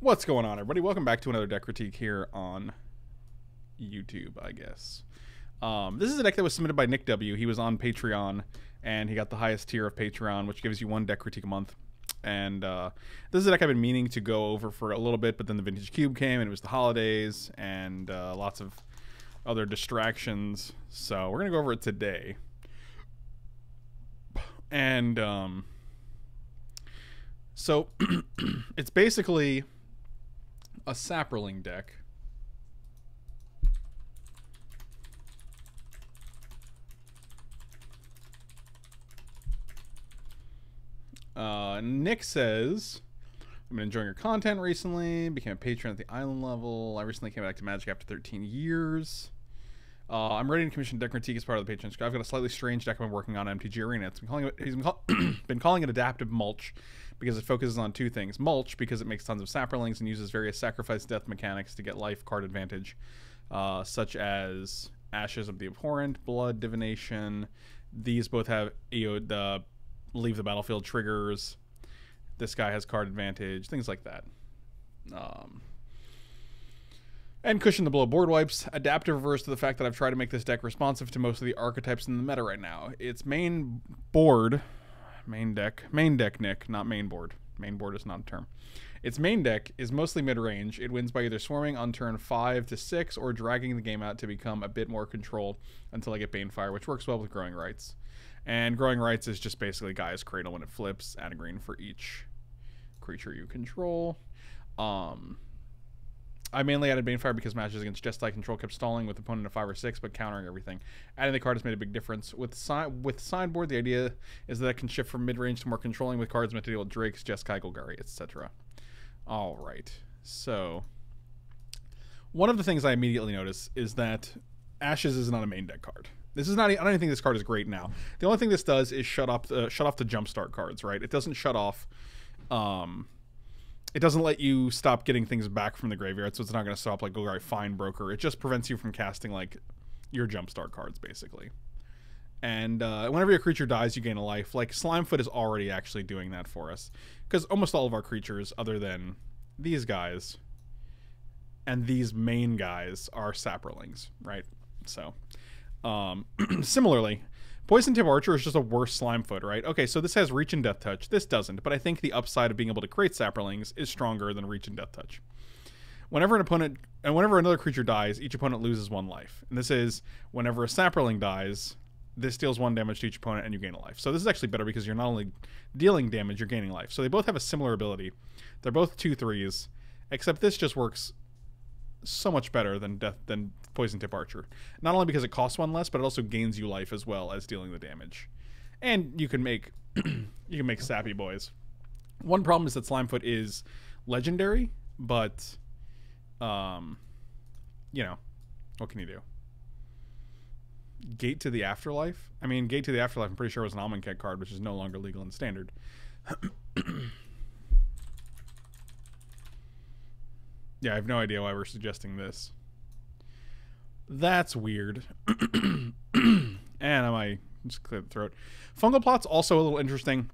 What's going on, everybody? Welcome back to another deck critique here on YouTube, I guess. This is a deck that was submitted by Nick W. He was on Patreon, and he got the highest tier of Patreon, which gives you one deck critique a month. And this is a deck I've been meaning to go over for a little bit, but then the Vintage Cube came, and it was the holidays, and lots of other distractions. So we're going to go over it today. And so it's basically a Saproling deck. Nick says, I've been enjoying your content recently, became a patron at the island level. I recently came back to Magic after 13 years. I'm ready to commission deck critique as part of the Patreon. I've got a slightly strange deck I've been working on MTG Arena. It's been calling it, he's been calling it Adaptive Mulch because it focuses on two things. Mulch, because it makes tons of saprolings and uses various sacrifice death mechanics to get life card advantage, such as Ashes of the Abhorrent, Blood, Divination. These both have the leave the battlefield triggers. This guy has card advantage, things like that. And cushion the blow board wipes. Adaptive refers to the fact that I've tried to make this deck responsive to most of the archetypes in the meta right now. Its main board, main deck, Nick, not main board. Main board is not a term. Its main deck is mostly mid-range. It wins by either swarming on turn 5 to 6 or dragging the game out to become a bit more controlled until I get Banefire, which works well with Growing Rites. And Growing Rites is just basically Gaia's Cradle when it flips, add a green for each creature you control. I mainly added Banefire because matches against Jestai control kept stalling with opponent of 5 or 6, but countering everything. Adding the card has made a big difference. With sideboard, the idea is that it can shift from mid-range to more controlling with cards meant to deal with Drakes, Jeskai, Golgari, etc. Alright, so one of the things I immediately notice is that Ashes is not a main deck card. This is not, I don't even think this card is great now. The only thing this does is shut off the jumpstart cards, right? It doesn't shut off... It doesn't let you stop getting things back from the graveyard, so it's not going to stop like Golgari Fine Broker. It just prevents you from casting like your jumpstart cards, basically. And whenever your creature dies, you gain a life. Like Slimefoot is already actually doing that for us, because almost all of our creatures, other than these guys and these main guys, are saprolings, right? So similarly, Poison Tip Archer is just a worse Slimefoot, right? Okay, so this has Reach and Death Touch. This doesn't, but I think the upside of being able to create Saprolings is stronger than Reach and Death Touch. Whenever another creature dies, each opponent loses one life. And this is, whenever a Saproling dies, this deals one damage to each opponent and you gain a life. So this is actually better because you're not only dealing damage, you're gaining life. So they both have a similar ability. They're both 2/3s, except this just works so much better than Poison Tip Archer. Not only because it costs one less, but it also gains you life as well as dealing the damage. And you can make sappy boys. One problem is that Slimefoot is legendary, but you know, what can you do? Gate to the Afterlife? I mean, Gate to the Afterlife I'm pretty sure was an Amonkhet card, which is no longer legal in standard. Yeah, I have no idea why we're suggesting this. That's weird. And I just clear the throat. Fungal Plot's also a little interesting.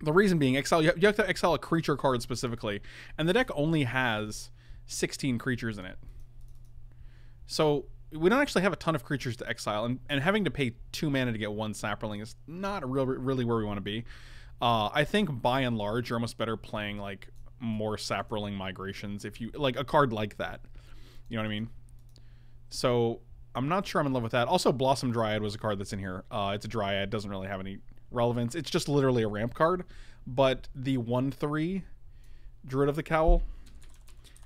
The reason being, exile, you have to exile a creature card specifically, and the deck only has 16 creatures in it. So we don't actually have a ton of creatures to exile, and having to pay 2 mana to get one Saproling is not really where we want to be. I think by and large, you're almost better playing like more Saproling Migrations if you like a card like that, you know what I mean? So I'm not sure I'm in love with that. Also, Blossom Dryad was a card that's in here. It's a Dryad, doesn't really have any relevance. It's just literally a ramp card, but the 1/3 Druid of the Cowl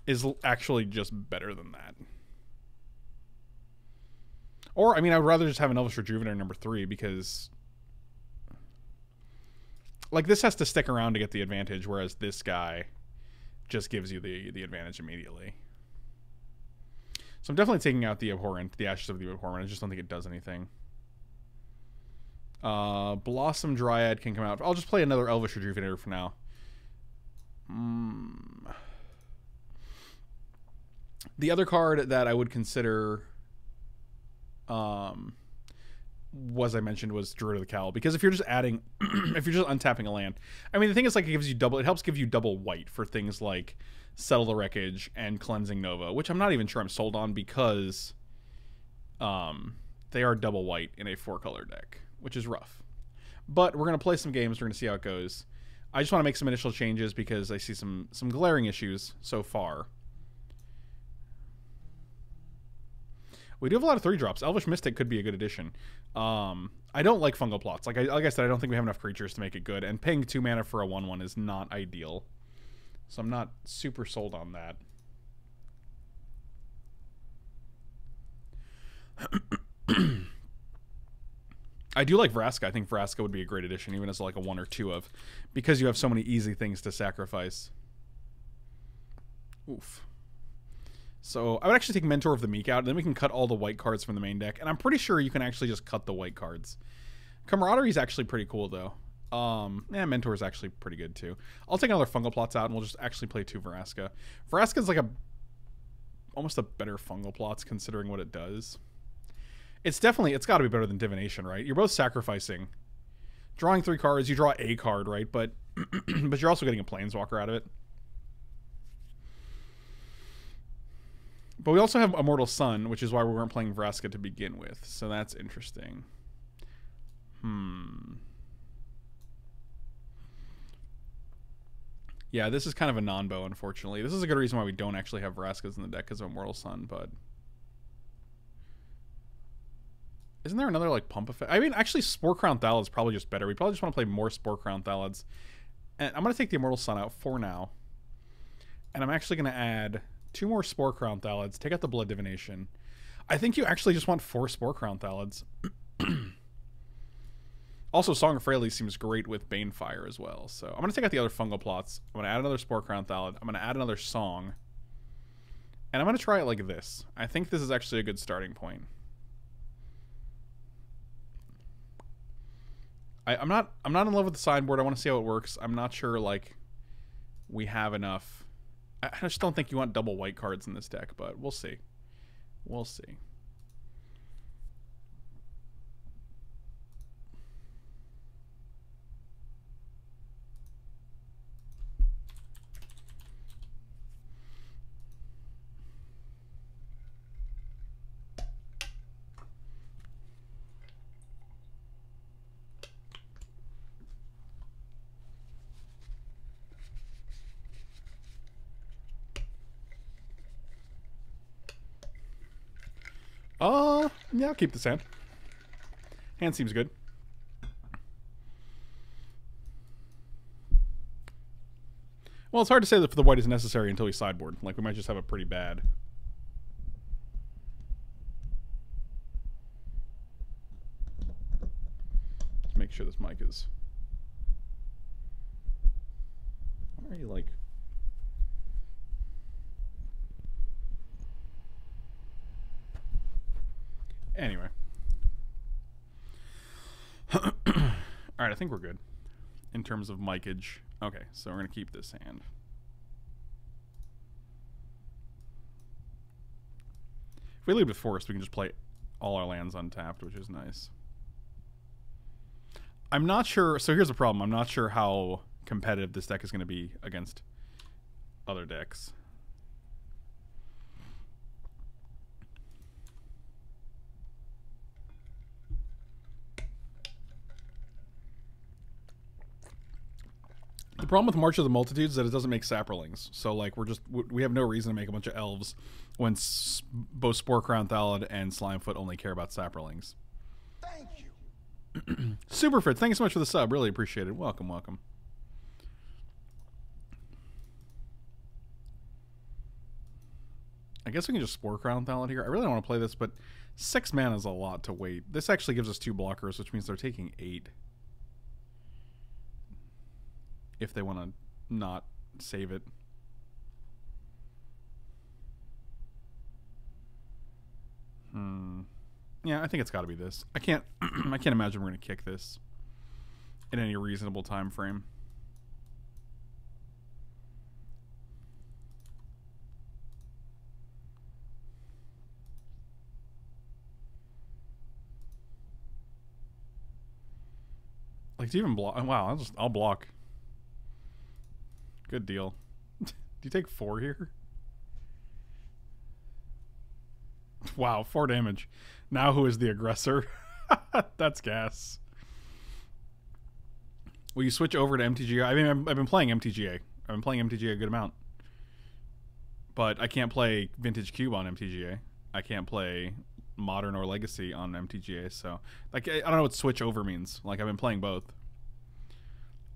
is actually just better than that. Or I mean, I would rather just have an Elvish Rejuvenator number 3, because like this has to stick around to get the advantage, whereas this guy just gives you the advantage immediately. So I'm definitely taking out the Abhorrent, the Ashes of the Abhorrent. I just don't think it does anything. Blossom Dryad can come out. I'll just play another Elvish Rejuvenator for now. The other card that I would consider was I mentioned was Druid of the Cowl, because if you're just adding, if you're just untapping a land, I mean the thing is like it gives you double, it helps give you double white for things like Settle the Wreckage and Cleansing Nova, which I'm not even sure I'm sold on because they are double white in a 4-color deck, which is rough. But we're gonna play some games, we're gonna see how it goes. I just want to make some initial changes because I see some glaring issues so far. We do have a lot of 3-drops. Elvish Mystic could be a good addition. I don't like Fungal Plots. Like I said, I don't think we have enough creatures to make it good. And paying 2 mana for a 1/1 is not ideal. So I'm not super sold on that. I do like Vraska. I think Vraska would be a great addition, even as like a 1 or 2 of, because you have so many easy things to sacrifice. Oof. So I would actually take Mentor of the Meek out, and then we can cut all the white cards from the main deck. And I'm pretty sure you can actually just cut the white cards. Camaraderie is actually pretty cool, though. Yeah, Mentor is actually pretty good, too. I'll take another Fungal Plots out, and we'll just actually play 2 Vraska. Vraska is like a... almost a better Fungal Plots, considering what it does. It's definitely... it's got to be better than Divination, right? You're both sacrificing. Drawing 3 cards, you draw a card, right? But, but you're also getting a Planeswalker out of it. But we also have Immortal Sun, which is why we weren't playing Vraska to begin with. So that's interesting. Yeah, this is kind of a non-bow, unfortunately. This is a good reason why we don't actually have Vraskas in the deck because of Immortal Sun, but... isn't there another, like, pump effect? I mean, actually, Sporecrown Thallid is probably just better. We probably just want to play more Sporecrown Thallids. And I'm going to take the Immortal Sun out for now. And I'm actually going to add... 2 more Sporecrown Thallids. Take out the Blood Divination. I think you actually just want 4 Sporecrown Thallids. Also, Song of Freyalise seems great with Banefire as well. So I'm going to take out the other Fungal Plots. I'm going to add another Sporecrown Thallid. I'm going to add another Song. And I'm going to try it like this. I think this is actually a good starting point. I'm not in love with the sideboard. I want to see how it works. I'm not sure, like, we have enough... I just don't think you want double white cards in this deck, but we'll see. We'll see. Yeah, I'll keep this hand. Hand seems good. Well, it's hard to say that the white is necessary until we sideboard. Like, we might just have a pretty bad... Let's make sure this mic is... Why are you, like... Anyway. All right, I think we're good in terms of micage. Okay, so we're going to keep this hand. If we leave with Forest, we can just play all our lands untapped, which is nice. I'm not sure. So here's the problem. I'm not sure how competitive this deck is going to be against other decks. The problem with March of the Multitudes is that it doesn't make Saprolings. So, like, we have no reason to make a bunch of elves when both Sporecrown Thallid and Slimefoot only care about Saprolings. Thank you. Superfritz, thank you so much for the sub. Really appreciate it. Welcome, welcome. I guess we can just Sporecrown Thallid here. I really don't want to play this, but 6 mana is a lot to wait. This actually gives us 2 blockers, which means they're taking 8. If they want to not save it. Yeah, I think it's got to be this. I can't I can't imagine we're going to kick this in any reasonable time frame. Like, do you even block? Wow, I'll block. Good deal. Do you take 4 here? Wow, 4 damage. Now who is the aggressor? That's gas. Will you switch over to MTGA? I mean, I've been playing MTGA. I've been playing MTGA a good amount. But I can't play Vintage Cube on MTGA. I can't play Modern or Legacy on MTGA, so... Like, I don't know what switch over means. Like, I've been playing both.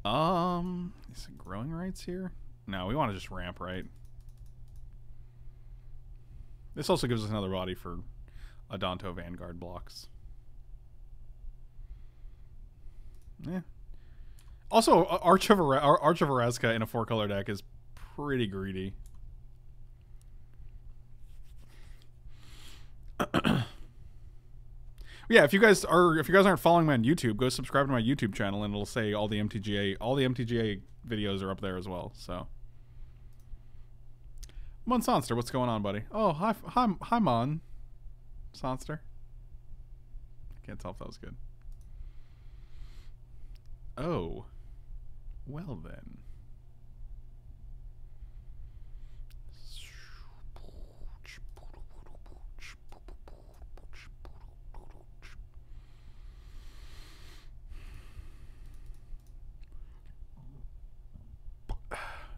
Is it Growing Rites here? No, we want to just ramp, right? This also gives us another body for Adanto Vanguard blocks. Yeah. Also, Arch of Vraska in a 4-color deck is pretty greedy. Yeah, if you guys aren't following me on YouTube, go subscribe to my YouTube channel, and it'll say all the MTGA videos are up there as well. So, Mon Sonster, what's going on, buddy? Oh, hi, Mon Sonster. I can't tell if that was good. Oh, well then.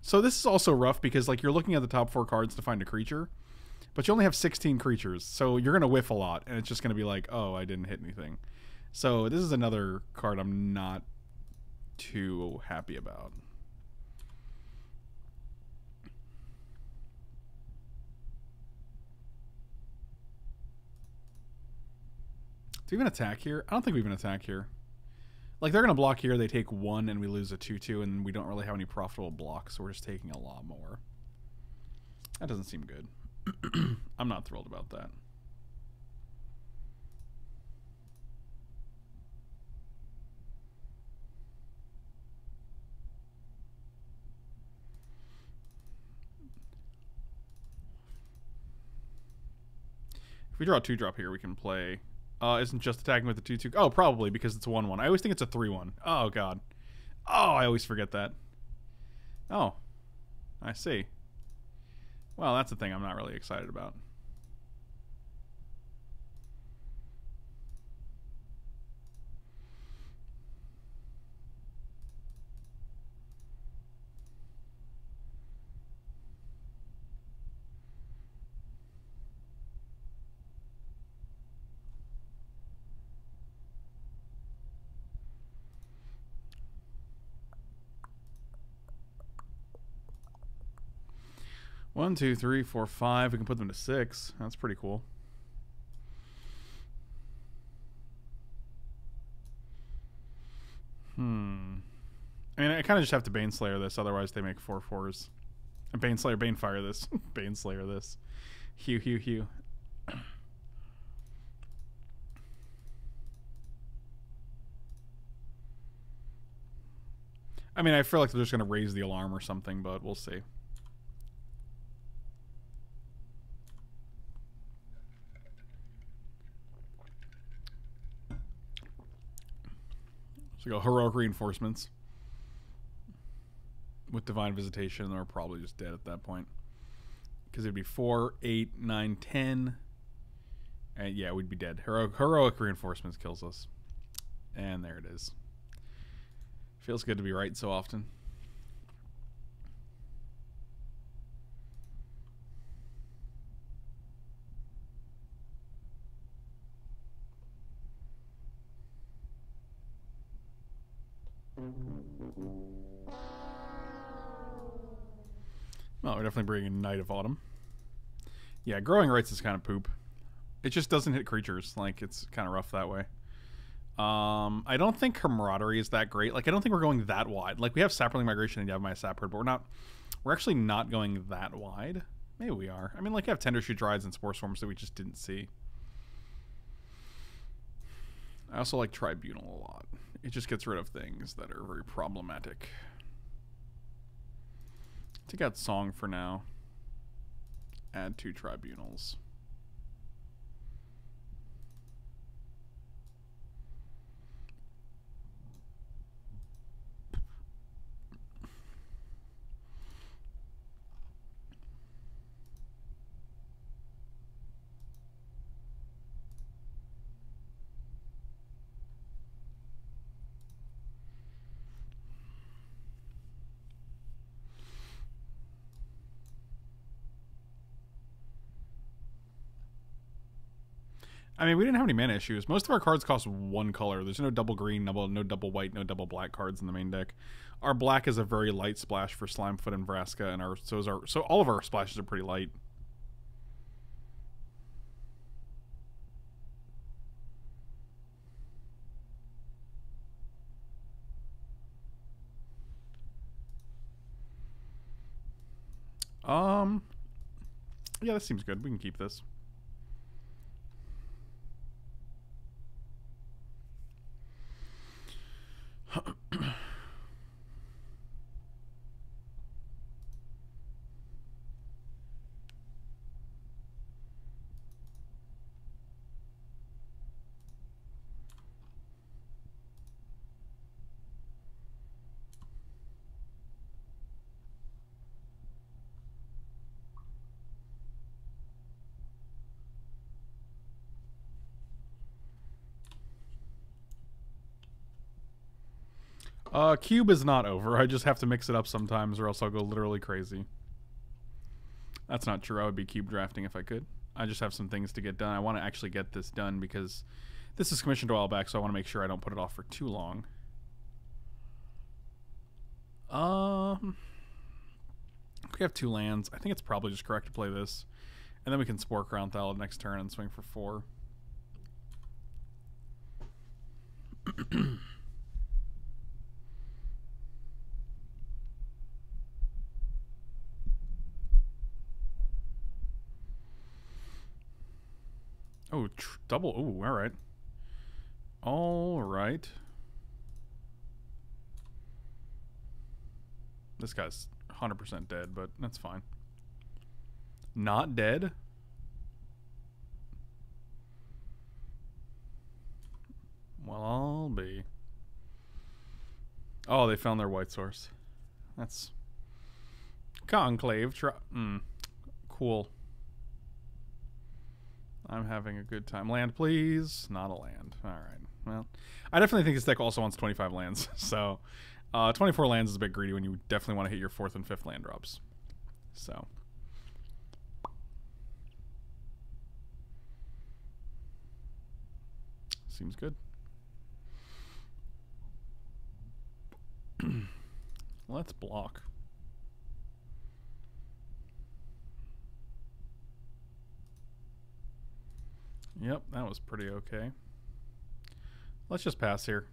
So this is also rough because, like, you're looking at the top 4 cards to find a creature, but you only have 16 creatures, so you're going to whiff a lot, and it's just going to be like, oh, I didn't hit anything. So this is another card I'm not too happy about. Do we even attack here? I don't think we even attack here. Like, they're going to block here, they take 1, and we lose a 2-2, and we don't really have any profitable blocks, so we're just taking a lot more. That doesn't seem good. I'm not thrilled about that. If we draw a 2-drop here, we can play... isn't just attacking with the 2-2. Oh, probably, because it's a 1-1. I always think it's a 3-1. Oh, God. Oh, I always forget that. Oh. I see. Well, that's the thing I'm not really excited about. One, two, three, four, five. We can put them to 6. That's pretty cool. I mean, I kind of just have to Baneslayer this, otherwise they make 4/4s. And Banefire this. Baneslayer this. Hew. I mean, I feel like they're just going to raise the alarm or something, but we'll see. So go heroic reinforcements with divine visitation. They're probably just dead at that point because it'd be 4, 8, 9, 10, and yeah, we'd be dead. Heroic reinforcements kills us, and there it is. Feels good to be right so often. Well, we're definitely bringing Night of Autumn. Yeah, Growing Rites is kind of poop. It just doesn't hit creatures. Like, it's kind of rough that way. I don't think Camaraderie is that great. Like, I don't think we're going that wide. Like, we have Saproling Migration and Yavimaya Sapherd, but we're actually not going that wide. Maybe we are. I mean, like, I have Tendershoot Dryads and Spore Swarms that we just didn't see. I also like Tribunal a lot. It just gets rid of things that are very problematic. Take out Song for now. Add 2 tribunals. I mean, we didn't have any mana issues. Most of our cards cost one color. There's no double green, no double white, no double black cards in the main deck. Our black is a very light splash for Slimefoot and Vraska, and so all of our splashes are pretty light. Yeah, this seems good. We can keep this. Cube is not over. I just have to mix it up sometimes or else I'll go literally crazy. That's not true. I would be cube drafting if I could. I just have some things to get done. I want to actually get this done because this is commissioned a while back, so I want to make sure I don't put it off for too long. We have two lands. I think it's probably just correct to play this. And then we can Sporecrown Thallid next turn and swing for 4. Oh, double. Ooh, all right. All right. This guy's 100% dead, but that's fine. Not dead? Well, I'll be. Oh, they found their white source. That's... Conclave. Cool. I'm having a good time. Land, please. Not a land. All right. Well, I definitely think this deck also wants 25 lands. So 24 lands is a bit greedy when you definitely want to hit your 4th and 5th land drops. So. Seems good. Let's block. Yep, that was pretty okay. Let's just pass here.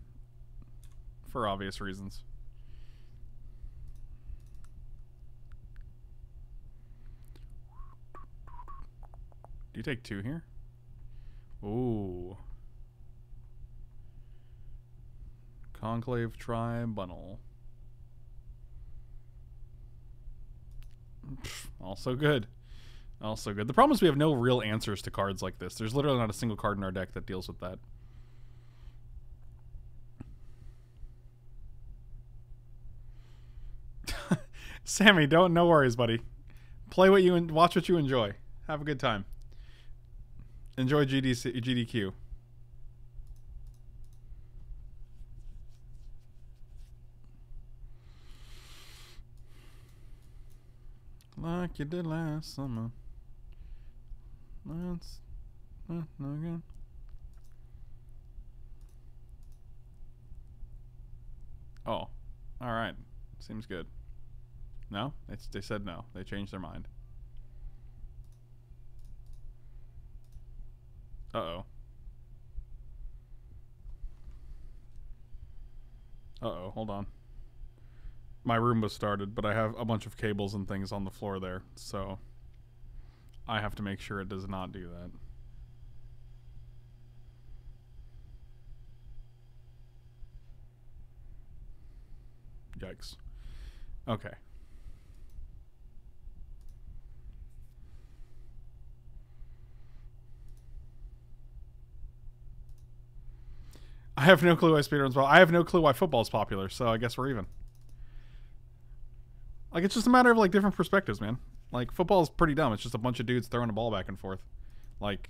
For obvious reasons. Do you take 2 here? Ooh. Conclave Tribunal. Also good. Also good. The problem is we have no real answers to cards like this. There's literally not a single card in our deck that deals with that. Sammy, no worries, buddy. Play what you and watch what you enjoy. Have a good time. Enjoy GDQ. Like you did last summer. That's not good. Oh, all right. Seems good. No, they said no. They changed their mind. Uh-oh. Uh-oh, hold on. My room was started, but I have a bunch of cables and things on the floor there, so... I have to make sure it does not do that. Yikes. Okay. I have no clue why speedruns well. I have no clue why football's popular, so I guess we're even. Like, it's just a matter of, like, different perspectives, man. Like, football's pretty dumb. It's just a bunch of dudes throwing a ball back and forth. Like,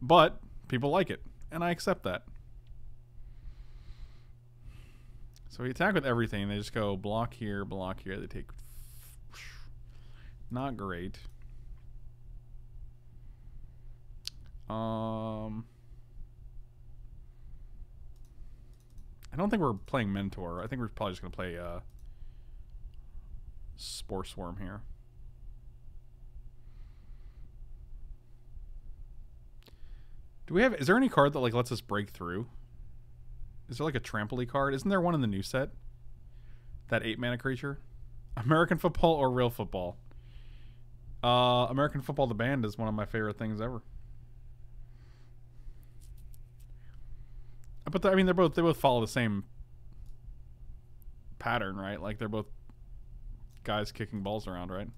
but people like it, and I accept that. So we attack with everything. They just go block here, block here. They take... Not great. I don't think we're playing Mentor. I think we're probably just going to play Spore Swarm here. Do we have... Is there any card that, like, lets us break through? Is there, like, a Trampoline card? Isn't there one in the new set? That 8-mana creature? American Football or Real Football? American Football the Band is one of my favorite things ever. But the, I mean, they both follow the same pattern, right? Like, they're both guys kicking balls around, right?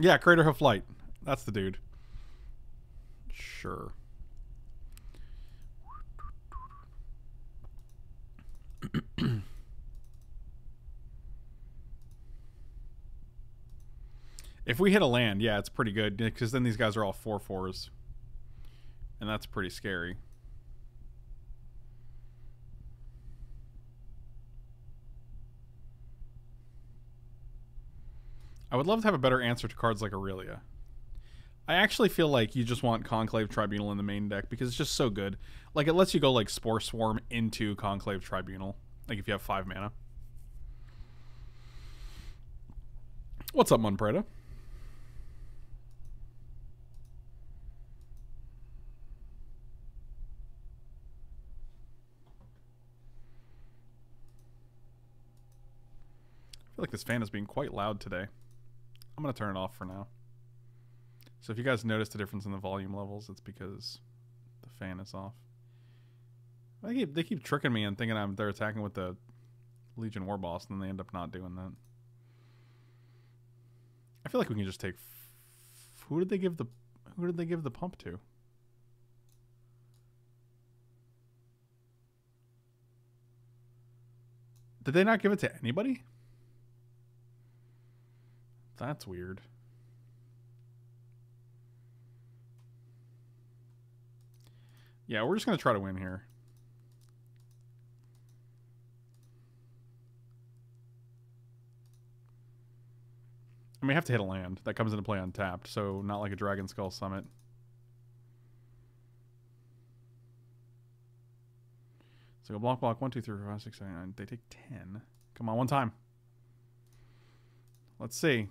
Yeah, Crater of Flight. That's the dude. Sure. If we hit a land, yeah, it's pretty good, because then these guys are all 4/4s, and that's pretty scary. I would love to have a better answer to cards like Aurelia. I actually feel like you just want Conclave Tribunal in the main deck because it's just so good. Like, it lets you go like Spore Swarm into Conclave Tribunal, like if you have 5 mana. What's up, Munpreda? I feel like this fan is being quite loud today. I'm going to turn it off for now. So if you guys noticed a difference in the volume levels, it's because the fan is off. They keep tricking me and thinking they're attacking with the Legion War Boss, and then they end up not doing that. I feel like we can just take... Who did they give the pump to? Did they not give it to anybody? That's weird. Yeah, we're just going to try to win here. And we have to hit a land. That comes into play untapped, so not like a Dragon Skull Summit. So go block, block, 1, 2, 3, 4, 5, 6, 7, 9. They take 10. Come on, one time. Let's see.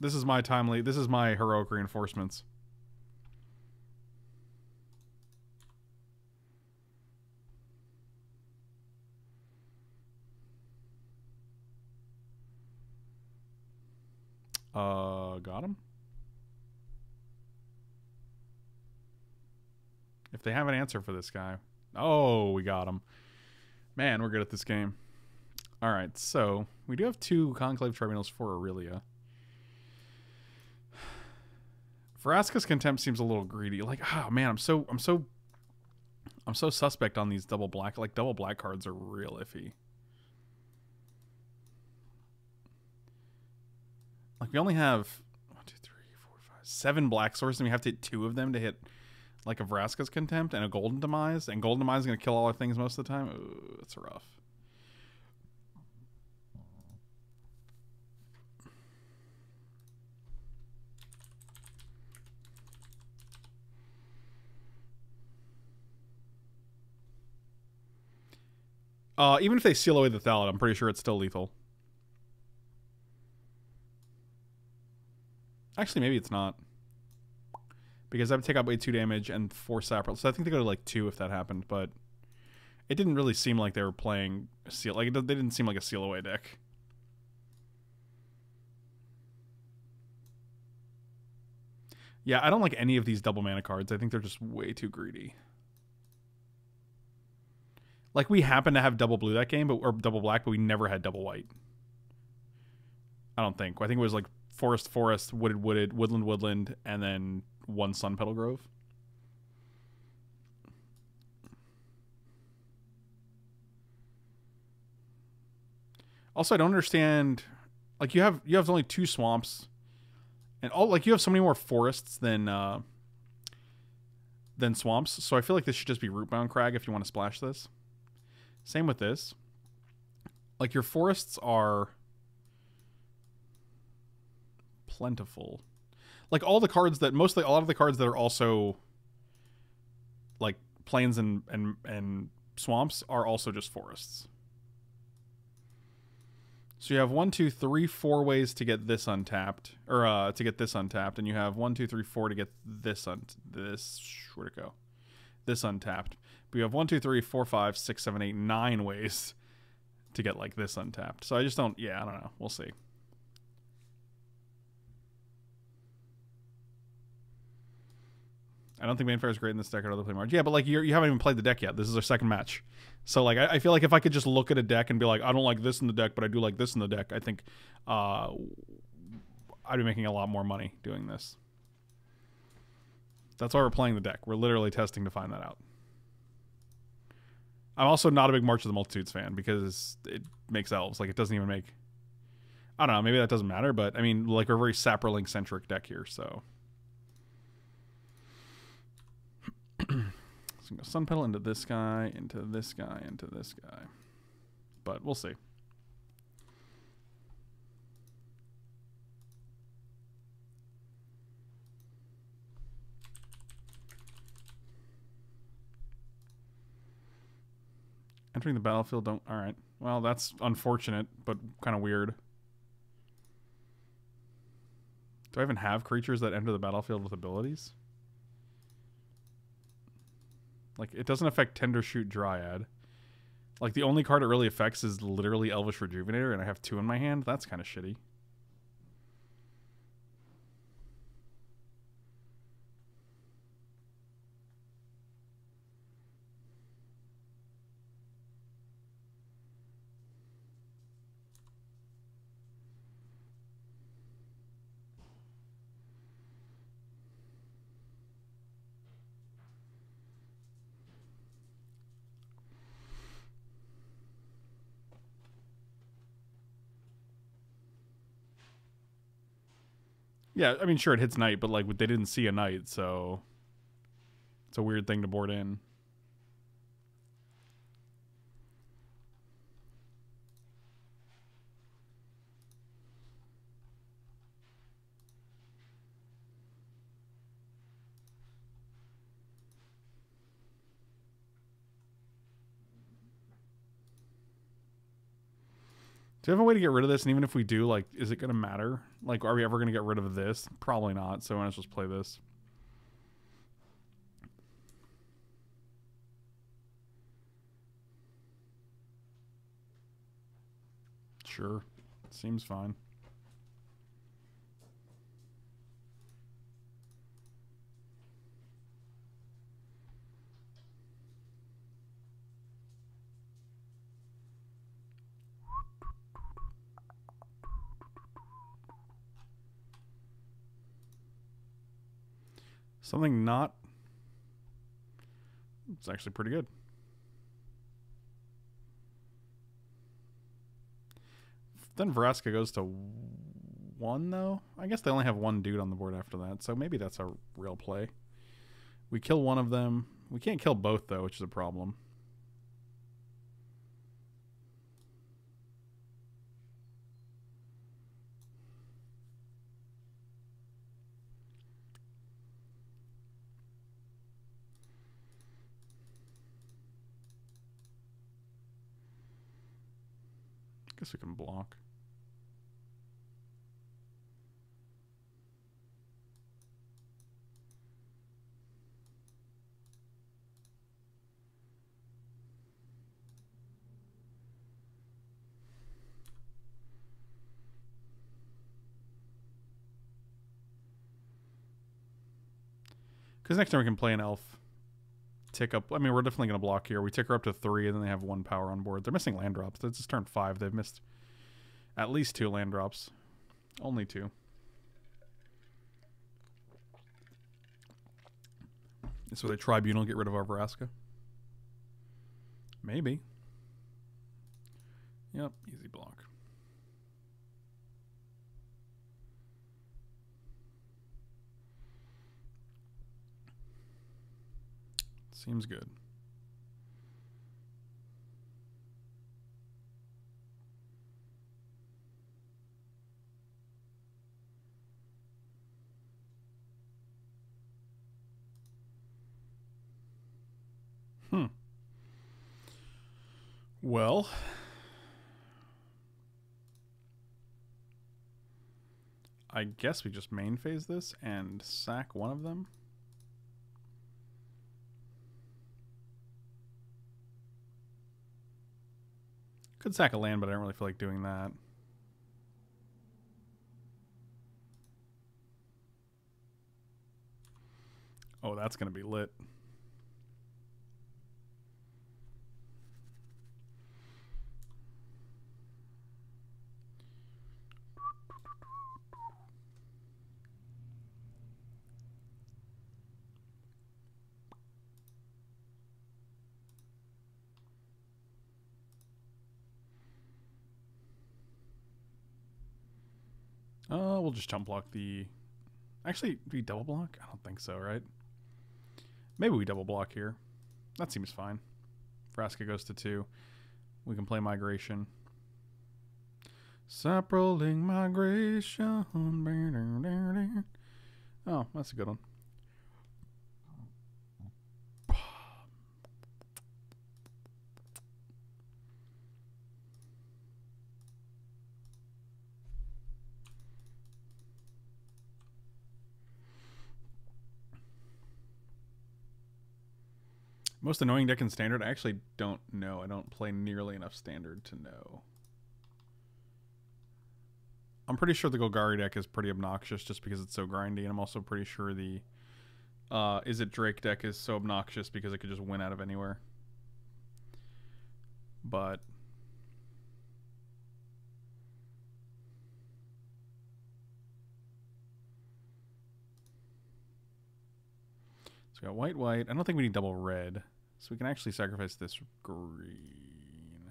This is my timely... This is my heroic reinforcements. Got him. If they have an answer for this guy. Oh, we got him. Man, we're good at this game. Alright, so we do have 2 Conclave Tribunals for Aurelia. Vraska's Contempt seems a little greedy. Like, oh man, I'm so suspect on these double black. Like, double black cards are real iffy. Like, we only have 7 black sources, and we have to hit 2 of them to hit, like, a Vraska's Contempt and a Golden Demise. And Golden Demise is going to kill all our things most of the time. Ooh, that's rough. Even if they seal away the Thallid, I'm pretty sure it's still lethal. Actually, maybe it's not. Because I would take out way 2 damage and 4 Saproling. So I think they go to like 2 if that happened, but it didn't really seem like they were playing Seal. Like, they didn't seem like a Seal Away deck. Yeah, I don't like any of these double mana cards. I think they're just way too greedy. Like, we happened to have double blue that game, or double black, but we never had double white. I don't think. I think it was like forest, forest, wooded, wooded, woodland, woodland, and then 1 Sunpetal Grove. Also, I don't understand. Like, you have only 2 swamps, and all, like, you have so many more forests than swamps. So I feel like this should just be Rootbound Crag if you want to splash this. Same with this. Like, your forests are plentiful. Like, all the cards that... Mostly a lot of the cards that are also, like, plains and swamps are also just forests. So you have 1, 2, 3, 4 ways to get this untapped. Or, to get this untapped. And you have 1, 2, 3, 4 to get this... Where'd it go? This untapped. But you have 1, 2, 3, 4, 5, 6, 7, 8, 9 ways to get, like, this untapped. So I just don't... Yeah, I don't know. We'll see. I don't think Banefire is great in this deck or other play March. Yeah, but, like, you haven't even played the deck yet. This is our second match. So, like, I feel like if I could just look at a deck and be like, I don't like this in the deck, but I do like this in the deck, I think I'd be making a lot more money doing this. That's why we're playing the deck. We're literally testing to find that out. I'm also not a big March of the Multitudes fan because it makes elves. Like, it doesn't even make... I don't know. Maybe that doesn't matter, but, I mean, like, we're a very Saproling-centric deck here, so... So go Sunpetal into this guy, into this guy, into this guy. But we'll see. Entering the battlefield, don't... Alright. Well, that's unfortunate, but kind of weird. Do I even have creatures that enter the battlefield with abilities? Like, it doesn't affect Tendershoot Dryad. Like, the only card it really affects is literally Elvish Rejuvenator, and I have 2 in my hand. That's kind of shitty. Yeah, I mean, sure, it hits Knight, but, like, they didn't see a Knight, so it's a weird thing to board in. Do we have a way to get rid of this? And even if we do, like, is it going to matter? Like, are we ever going to get rid of this? Probably not, so why don't I just play this? Sure. Seems fine. Something not... It's actually pretty good. Then Vraska goes to 1, though. I guess they only have 1 dude on the board after that, so maybe that's a real play. We kill 1 of them. We can't kill both, though, which is a problem. I guess we can block. Because next time we can play an elf. Tick up. I mean, we're definitely going to block here. We tick her up to 3, and then they have 1 power on board. They're missing land drops. This is turn 5. They've missed at least 2 land drops. Only 2. So they Tribunal get rid of our Vraska? Maybe. Yep, easy block. Seems good. Well, I guess we just main phase this and sack one of them. Could sack a land, but I don't really feel like doing that. Oh, that's going to be lit. We'll just chump block the... Actually, do we double block? I don't think so, right? Maybe we double block here. That seems fine. Vraska goes to 2. We can play Migration. Saproling Migration. Oh, that's a good one. Most annoying deck in Standard? I actually don't know. I don't play nearly enough Standard to know. I'm pretty sure the Golgari deck is pretty obnoxious just because it's so grindy, and I'm also pretty sure the Is It Drake deck is so obnoxious because it could just win out of anywhere. But... so we got white, white. I don't think we need double red. So we can actually sacrifice this green.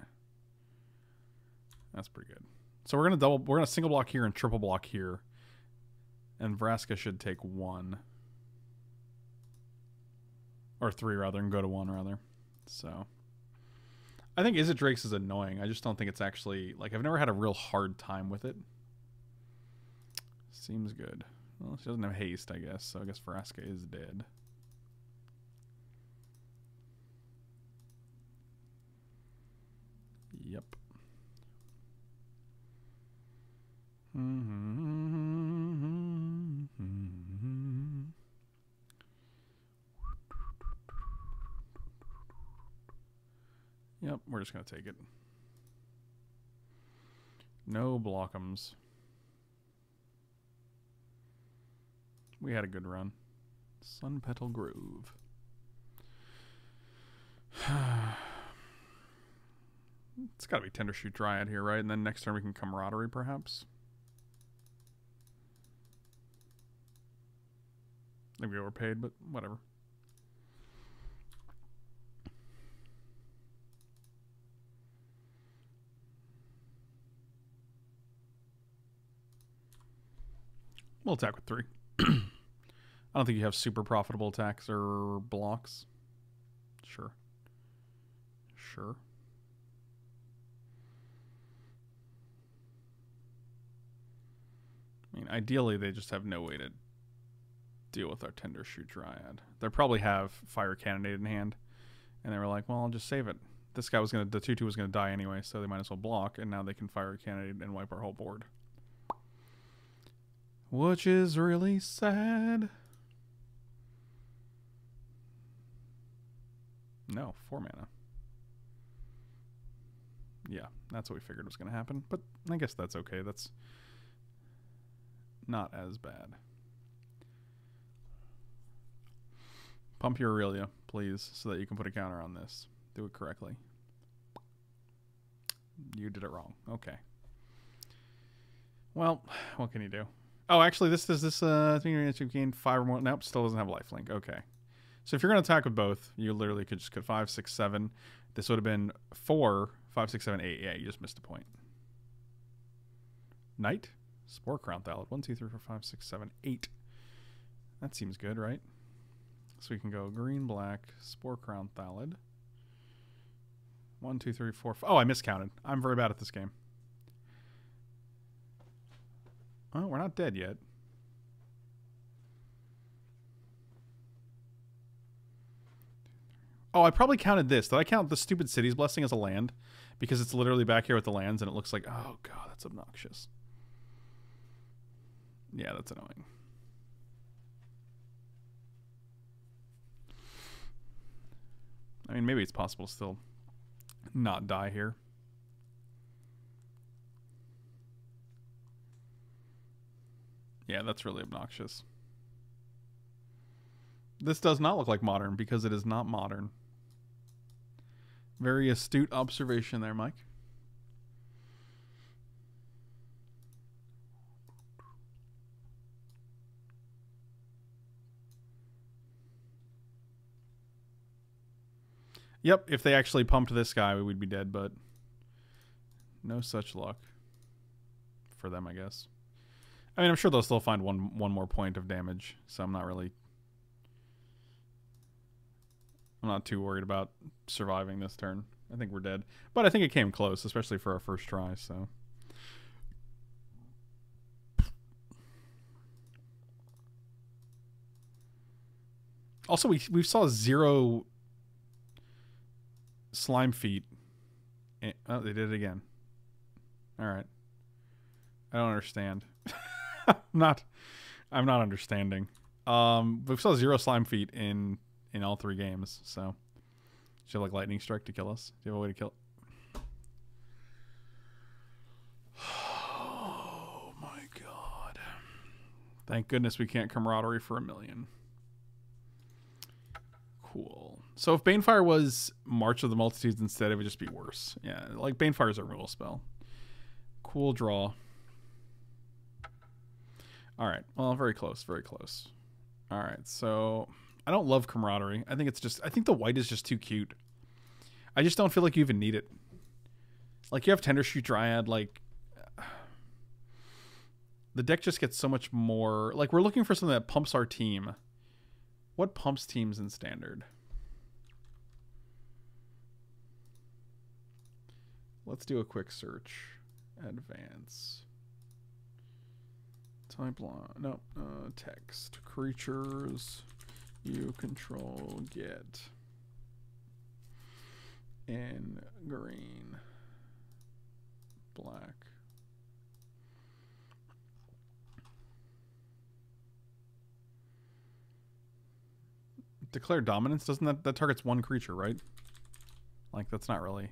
That's pretty good. So we're gonna single block here and triple block here. And Vraska should take 1. Or 3 rather, and go to 1 rather. So I think Is It Drake's is annoying. I just don't think it's actually, like, I've never had a real hard time with it. Seems good. Well, she doesn't have haste, I guess, so I guess Vraska is dead. Yep. Yep, we're just going to take it. No blockums. We had a good run. Sunpetal Grove. It's got to be Tendershoot Dryad here, right? And then next turn we can Camaraderie, perhaps. I think we overpaid, but whatever. We'll attack with 3. I don't think you have super profitable attacks or blocks. Sure. Sure. I mean, ideally, they just have no way to deal with our Tendershoot Dryad. They probably have Fiery Cannonade in hand, and they were like, well, I'll just save it. This guy was going to, the 2-2 was going to die anyway, so they might as well block, and now they can Fiery Cannonade and wipe our whole board. Which is really sad. No, 4 mana. Yeah, that's what we figured was going to happen, but I guess that's okay. That's... not as bad. Pump your Aurelia, please, so that you can put a counter on this. Do it correctly. You did it wrong. Okay. Well, what can you do? Oh, actually, this does this. I think you're going to gain 5 or more. Nope, still doesn't have lifelink. Okay. So if you're going to attack with both, you literally could just cut 5, 6, 7. This would have been 4, 5, 6, 7, 8. Yeah, you just missed a point. Knight? Sporecrown Thallid. 1, 2, 3, 4, 5, 6, 7, 8. That seems good, right? So we can go green, black, Sporecrown Thallid. 1, 2, 3, 4, 5. Oh, I miscounted. I'm very bad at this game. Oh, we're not dead yet. Oh, I probably counted this. Did I count the stupid city's blessing as a land? Because it's literally back here with the lands and it looks like, oh god, that's obnoxious. Yeah, that's annoying. I mean, maybe it's possible to still not die here. Yeah, that's really obnoxious. This does not look like modern because it is not modern. Very astute observation there, Mike. Yep, if they actually pumped this guy, we'd be dead, but no such luck for them, I guess. I mean, I'm sure they'll still find one more point of damage, so I'm not too worried about surviving this turn. I think we're dead, but I think it came close, especially for our first try, so. Also, we saw 0 slime feet. Oh, they did it again. All right. I don't understand. I'm not understanding. We saw 0 slime feet in all 3 games, so should have like lightning strike to kill us. Do you have a way to kill it? Oh my god. Thank goodness we can't camaraderie for $1 million. Cool. So if Banefire was March of the Multitudes instead, it would just be worse. Yeah, like Banefire is a removal spell. Cool draw. Alright, well, very close, very close. Alright, so I don't love camaraderie. I think it's just, I think the white is just too cute. I just don't feel like you even need it. Like, you have Tendershoot Dryad, like, the deck just gets so much more, like, we're looking for something that pumps our team. What pumps teams in standard? Let's do a quick search. Advance. Type law. No, text. Creatures you control get in green, black. Declare dominance, doesn't that targets one creature, right? Like, that's not really.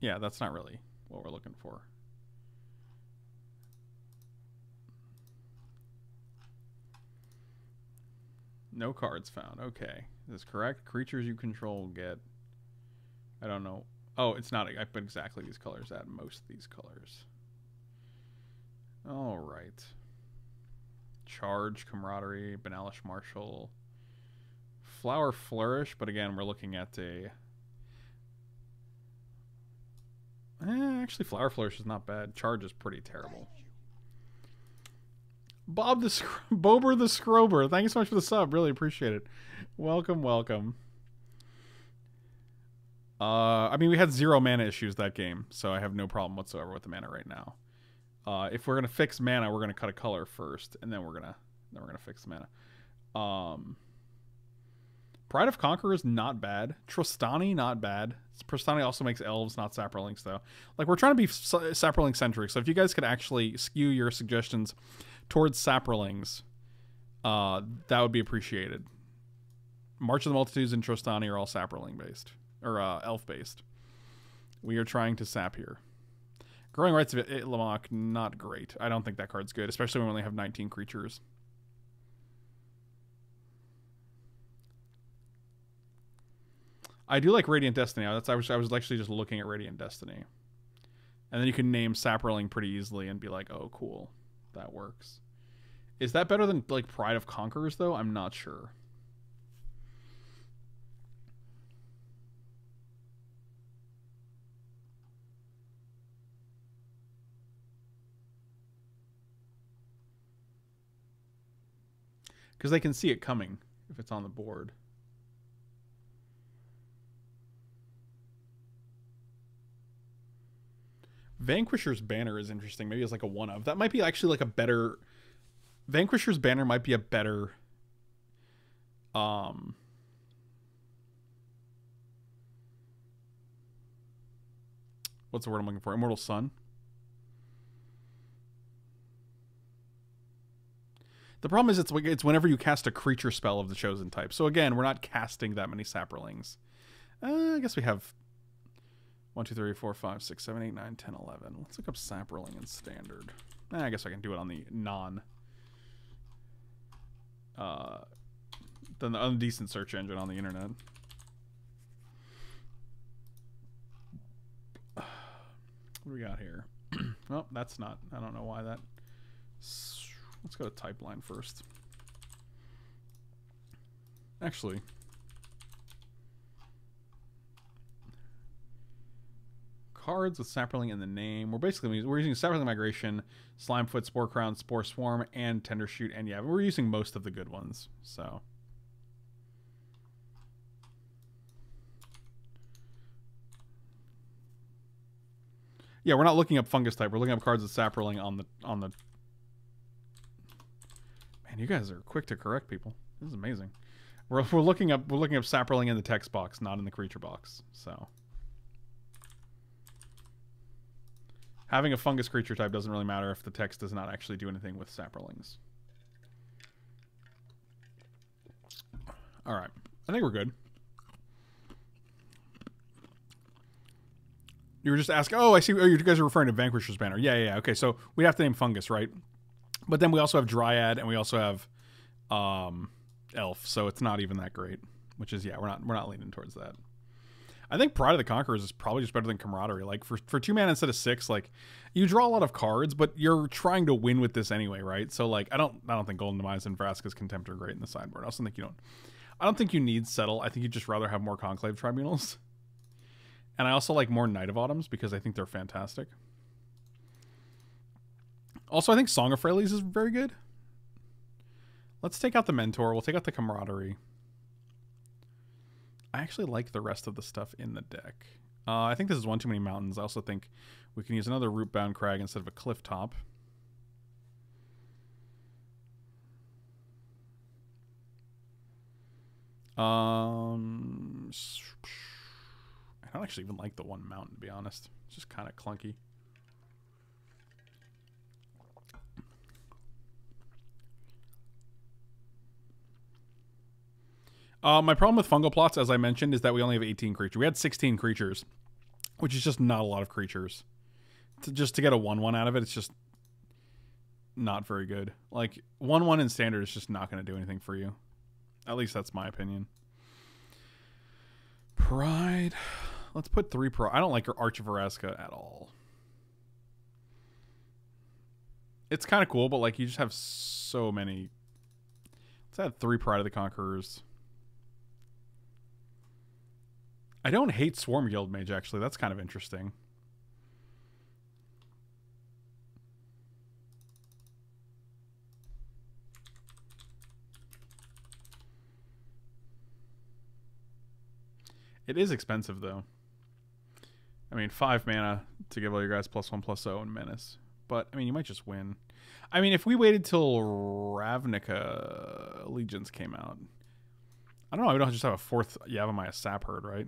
Yeah, that's not really what we're looking for. No cards found. Okay. This is correct. Creatures you control get. I don't know. Oh, it's not. I put exactly these colors at most of these colors. All right. Charge, camaraderie, Banalish Marshal, Flower Flourish. But again, we're looking at a. Actually, Flower Flourish is not bad. Charge is pretty terrible. Bob the Bober the Scrober, thank you so much for the sub. Really appreciate it. Welcome, welcome. I mean, we had 0 mana issues that game, so I have no problem whatsoever with the mana right now. If we're gonna fix mana, we're gonna cut a color first, and then we're gonna fix mana. Pride of Conqueror is not bad. Trostani, not bad. Trostani also makes elves, not Saprolinks, though. Like, we're trying to be Saprolink-centric, so if you guys could actually skew your suggestions towards Saprolings, that would be appreciated. March of the Multitudes and Trostani are all Saproling-based, or elf-based. We are trying to sap here. Growing Rites of Itlamok, not great. I don't think that card's good, especially when we only have 19 creatures. I do like Radiant Destiny. I was actually just looking at Radiant Destiny. And then you can name Saproling pretty easily and be like, oh, cool. That works. Is that better than, like, Pride of Conquerors, though? I'm not sure. Because they can see it coming if it's on the board. Vanquisher's Banner is interesting. Maybe it's like a one-of. That might be actually like a better... Vanquisher's Banner might be a better... what's the word I'm looking for? Immortal Sun. The problem is it's whenever you cast a creature spell of the chosen type. So again, we're not casting that many Saprolings. I guess we have 1, 2, 3, 4, 5, 6, 7, 8, 9, 10, 11. Let's look up Saproling in Standard. I guess I can do it on the non... than the undecent search engine on the internet. What do we got here? Well, that's not... I don't know why that... Let's go to Typeline first. Actually... cards with Saproling in the name. We're using Saproling Migration, Slimefoot, Sporecrown, Spore Swarm, and Tendershoot. And yeah, we're using most of the good ones, so... yeah, we're not looking up fungus type. We're looking up cards with Saproling on the Man, you guys are quick to correct people. This is amazing. We're looking up Saproling in the text box, not in the creature box. So having a fungus creature type doesn't really matter if the text does not actually do anything with Saprolings. All right, I think we're good. You were just asking, oh, I see. Oh, you guys are referring to Vanquisher's Banner. Yeah. Okay, so we have to name Fungus, right? But then we also have Dryad, and we also have Elf, so it's not even that great. Which is, yeah, we're not leaning towards that. I think Pride of the Conquerors is probably just better than Camaraderie. Like, for 2 mana instead of 6, like, you draw a lot of cards, but you're trying to win with this anyway, right? So, like, I don't think Golden Demise and Vraska's Contempt are great in the sideboard. I also think I don't think you need Settle. I think you'd just rather have more Conclave Tribunals. And I also like more Knight of Autumns because I think they're fantastic. Also, I think Song of Freyalise is very good. Let's take out the Mentor. We'll take out the Camaraderie. I actually like the rest of the stuff in the deck. I think this is one too many mountains. I also think we can use another Rootbound Crag instead of a Cliff Top. I don't actually even like the one mountain, to be honest. It's just kind of clunky. My problem with Fungal Plots, as I mentioned, is that we only have 18 creatures. We had 16 creatures, which is just not a lot of creatures. Just to get a 1/1 out of it, it's just not very good. Like, 1/1 in Standard is just not going to do anything for you. At least that's my opinion. Pride... let's put 3 pro. I don't like your Arch of Vraska at all. It's kind of cool, but like you just have so many. Let's add 3 Pride of the Conquerors. I don't hate Swarm Guildmage actually. That's kind of interesting. It is expensive though. I mean, 5 mana to give all your guys +1/+0 and menace. But I mean, you might just win. I mean, if we waited till Ravnica Allegiance came out, I don't know. We don't just have a 4th Yavimaya Sap Herd, right?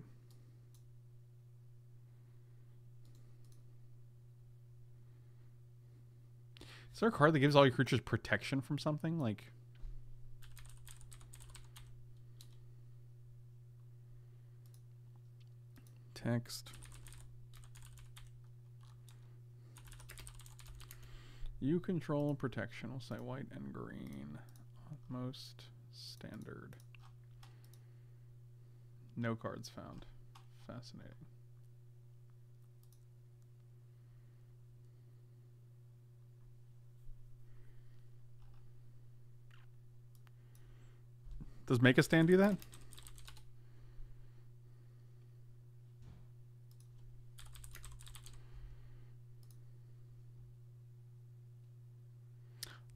Is there a card that gives all your creatures protection from something? Like, text. You control protection. We'll say white and green. Most standard. No cards found. Fascinating. Does Make a Stand do that?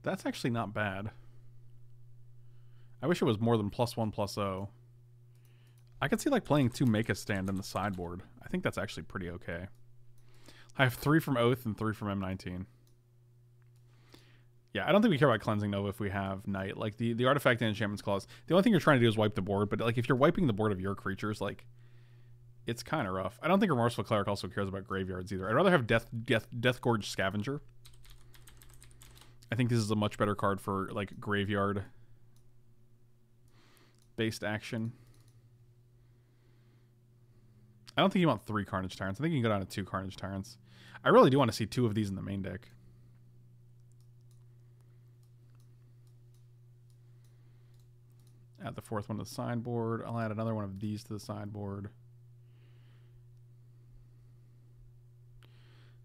That's actually not bad. I wish it was more than +1/+0. I could see like playing 2 Make a Stand in the sideboard. I think that's actually pretty okay. I have 3 from Oath and 3 from M19. Yeah, I don't think we care about Cleansing Nova if we have Knight. Like the artifact and enchantments clause. The only thing you're trying to do is wipe the board, but like if you're wiping the board of your creatures, like it's kind of rough. I don't think Remorseful Cleric also cares about graveyards either. I'd rather have Deathgorge Scavenger. I think this is a much better card for like graveyard based action. I don't think you want 3 Carnage Tyrants. I think you can go down to 2 Carnage Tyrants. I really do want to see 2 of these in the main deck. Add the 4th one to the sideboard. I'll add another one of these to the sideboard.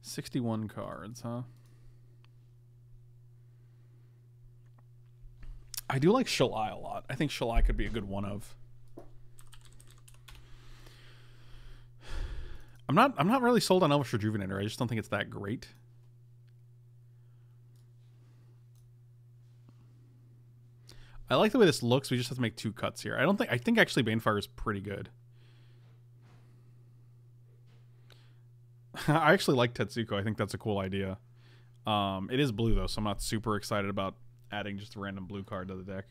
61 cards, huh? I do like Shalai a lot. I think Shalai could be a good one of. I'm not really sold on Elvish Rejuvenator. I just don't think it's that great. I like the way this looks. We just have to make 2 cuts here. I think actually Banefire is pretty good. I actually like Tetsuko. I think that's a cool idea. It is blue though, so I'm not super excited about adding just a random blue card to the deck.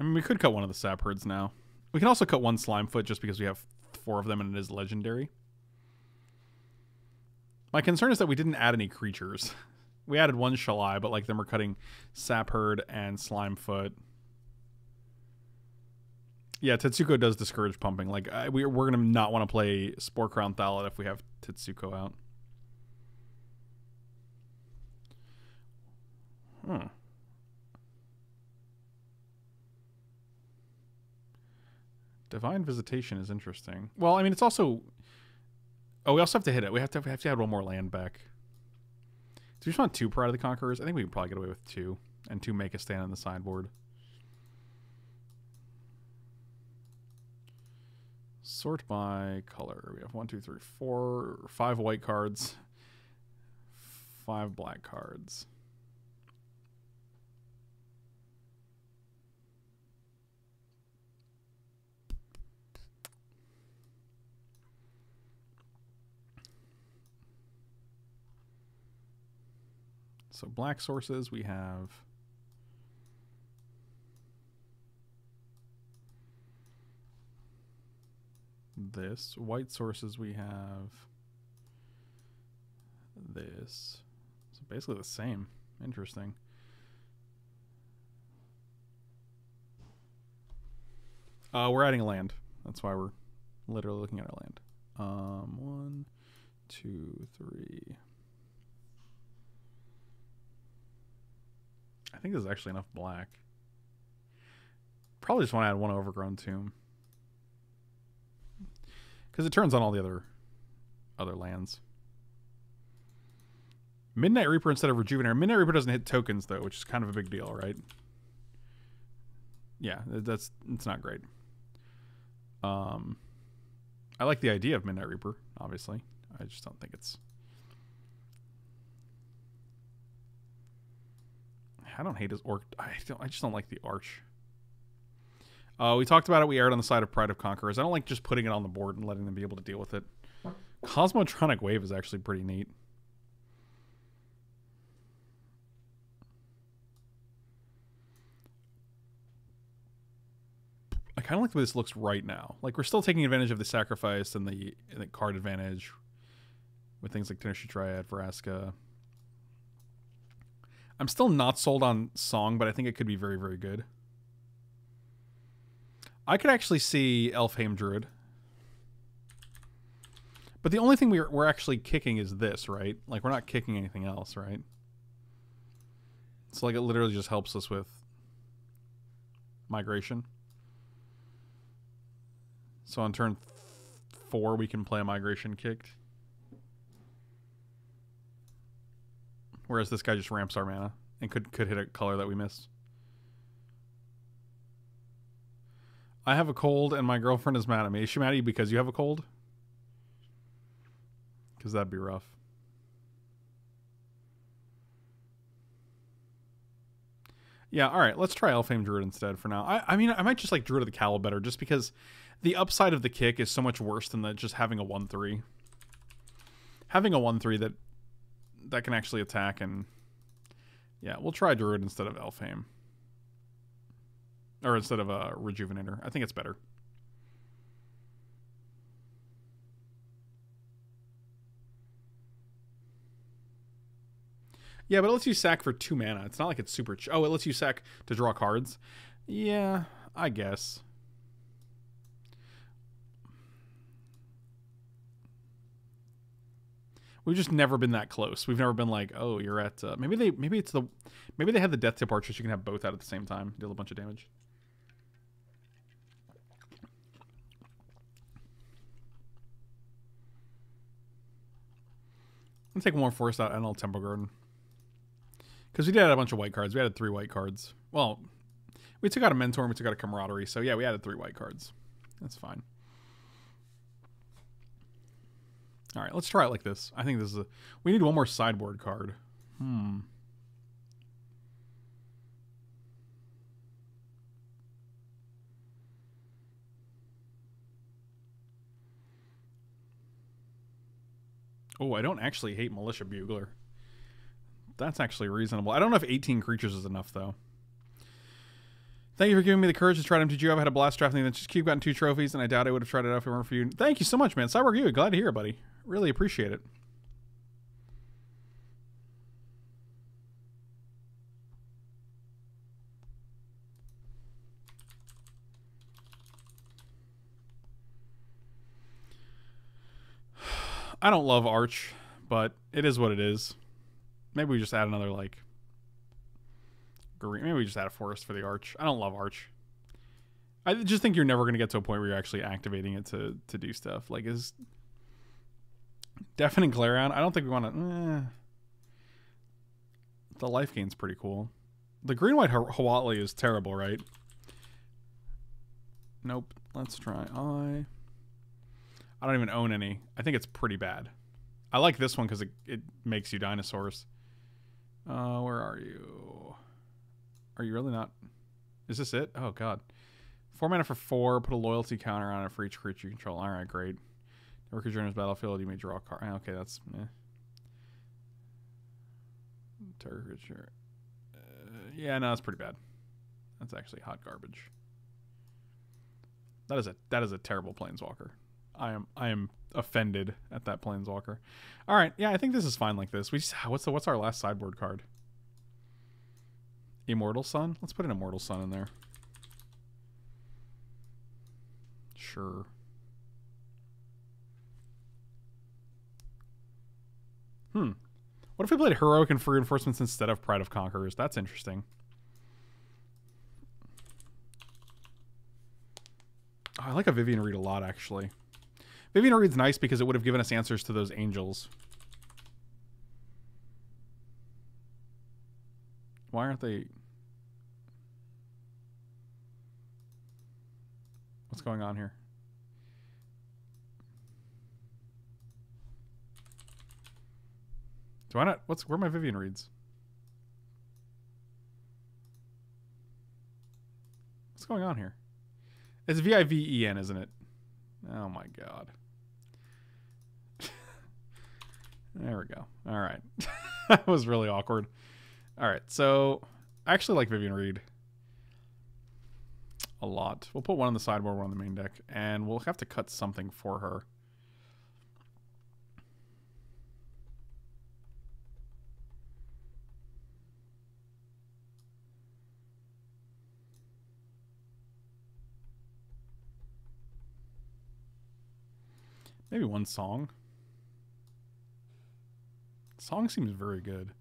I mean, we could cut one of the sap herds now. We can also cut one Slimefoot just because we have 4 of them and it is legendary. My concern is that we didn't add any creatures. We added one Shalai, but like then we're cutting Sap Herd and Slimefoot. Yeah, Tetsuko does discourage pumping. Like we're gonna not want to play Sporecrown Thallid if we have Tetsuko out. Hmm. Divine Visitation is interesting. Well, I mean, it's also... Oh, we also have to hit it. We have to add one more land back. Do we just want 2 Pride of the Conquerors? I think we can probably get away with 2. And 2 Make a Stand on the sideboard. Sort by color. We have 1, 2, 3, 4, 5 white cards. 5 black cards. So black sources, we have this. White sources, we have this. So basically the same. Interesting. We're adding a land. That's why we're literally looking at our land. 1, 2, 3... I think there's actually enough black. Probably just want to add one Overgrown Tomb. Because it turns on all the other lands. Midnight Reaper instead of Rejuvenator. Midnight Reaper doesn't hit tokens, though, which is kind of a big deal, right? Yeah, it's not great. I like the idea of Midnight Reaper, obviously. I just don't think it's... I don't hate his orc. I just don't like the arch. We talked about it. We erred on the side of Pride of Conquerors. I don't like just putting it on the board and letting them be able to deal with it. Cosmotronic Wave is actually pretty neat. I kind of like the way this looks right now. Like we're still taking advantage of the sacrifice and the card advantage with things like Tendershoot Dryad, Vraska. I'm still not sold on Song, but I think it could be very, very good. I could actually see Elfheim Druid. But the only thing we're actually kicking is this, right? Like, we're not kicking anything else, right? So, like, it literally just helps us with migration. So on turn 4, we can play a migration kicked. Whereas this guy just ramps our mana and could hit a color that we missed. I have a cold and my girlfriend is mad at me. Is she mad at you because you have a cold? Because that'd be rough. Yeah, all right. Let's try Elfheim Druid instead for now. I mean, I might just like Druid of the Callow better just because the upside of the kick is so much worse than the, just having a 1/3. Having a 1/3 that can actually attack and... Yeah, we'll try Druid instead of Elfheim. Or instead of a Rejuvenator. I think it's better. Yeah, but it lets you sack for 2 mana. It's not like it's super... oh, it lets you sack to draw cards. Yeah, I guess. We've just never been that close. We've never been like, oh, you're at... maybe they had the Death Tip Archers. You can have both out at the same time. Deal a bunch of damage. I'm going to take one more forest out and I'll Temple Garden. Because we did add a bunch of white cards. We added 3 white cards. Well, we took out a Mentor and we took out a Camaraderie. So, yeah, we added 3 white cards. That's fine. All right, let's try it like this. I think this is a... We need one more sideboard card. Oh, I don't actually hate Militia Bugler. That's actually reasonable. I don't know if 18 creatures is enough, though. Thank you for giving me the courage to try MTG. I've had a blast drafting the Adventures Cube, gotten 2 trophies, and I doubt I would have tried it out if it weren't for you. Thank you so much, man. Cyborg you. Glad to hear it, buddy. Really appreciate it. I don't love Arch, but it is what it is. Maybe we just add another, like, green. Maybe we just add a forest for the Arch. I don't love Arch. I just think you're never going to get to a point where you're actually activating it to do stuff. Like, is Deafening Clarion? I don't think we want to... The life gain's pretty cool. The green-white Hawatli is terrible, right? Nope. Let's try I don't even own any. I think it's pretty bad. I like this one because it makes you dinosaurs. Where are you? Are you really not? Is this it? Oh, God. 4 mana for 4. Put a loyalty counter on it for each creature you control. All right, great. Never could join this battlefield. You may draw a card. Okay, that's... Target creature. Yeah, no, that's pretty bad. That's actually hot garbage. That is a terrible Planeswalker. I am offended at that Planeswalker. All right, yeah, I think this is fine like this. We just, what's our last sideboard card? Immortal Sun. Let's put an Immortal Sun in there. Sure. What if we played Heroic and Free Reinforcements instead of Pride of Conquerors? That's interesting. Oh, I like a Vivien Reid a lot, actually. Vivien Reid's nice because it would have given us answers to those angels. Why aren't they... What's going on here? Do I not... Where are my Vivien Reid's? What's going on here? It's V-I-V-E-N, isn't it? Oh, my God. There we go. All right. That was really awkward. All right. So I actually like Vivien Reid a lot. We'll put one on the sideboard, one on the main deck, and we'll have to cut something for her. Maybe one song. Song seems very good.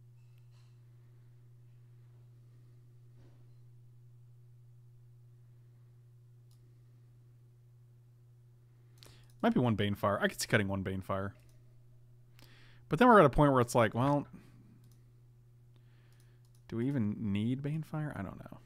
Might be one Banefire. I could see cutting one Banefire. But then we're at a point where it's like, well, do we even need Banefire? I don't know.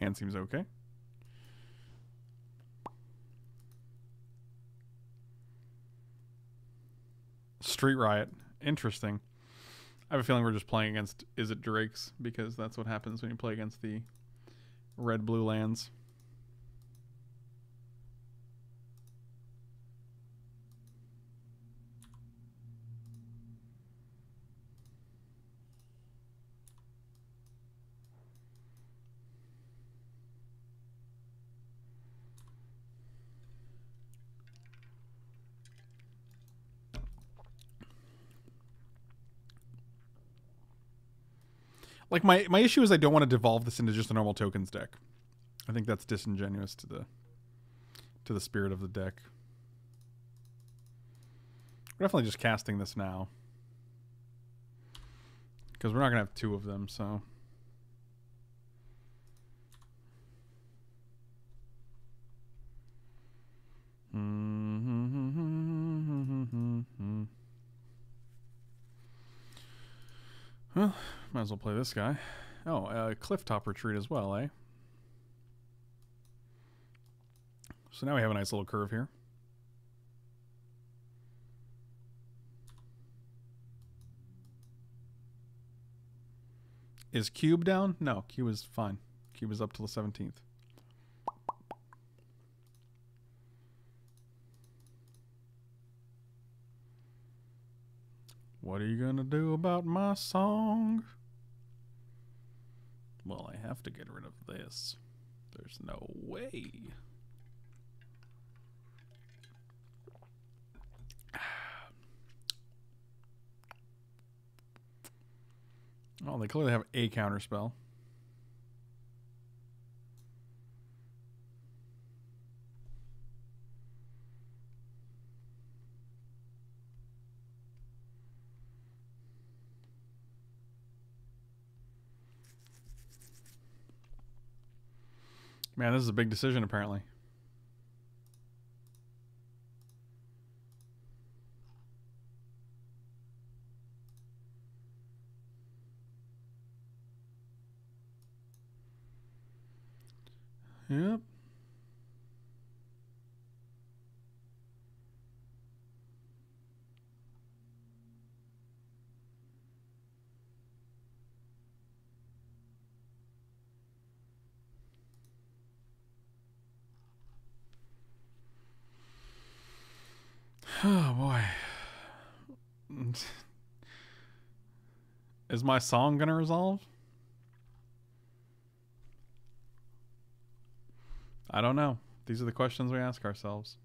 Hand seems okay. Street Riot. Interesting. I have a feeling we're just playing against Is It Drakes, because that's what happens when you play against the red-blue lands. Like, my issue is I don't want to devolve this into just a normal tokens deck. I think that's disingenuous to the spirit of the deck. We're definitely just casting this now, because we're not going to have two of them, so... Well, might as well play this guy. Oh, Clifftop Retreat as well, eh? So now we have a nice little curve here. Is Cube down? No, Cube is fine. Cube is up till the 17th. What are you gonna do about my song? Well, I have to get rid of this. There's no way. Oh, they clearly have a counterspell. Man, this is a big decision, apparently. Yep. Oh boy. Is my song gonna resolve? I don't know. These are the questions we ask ourselves.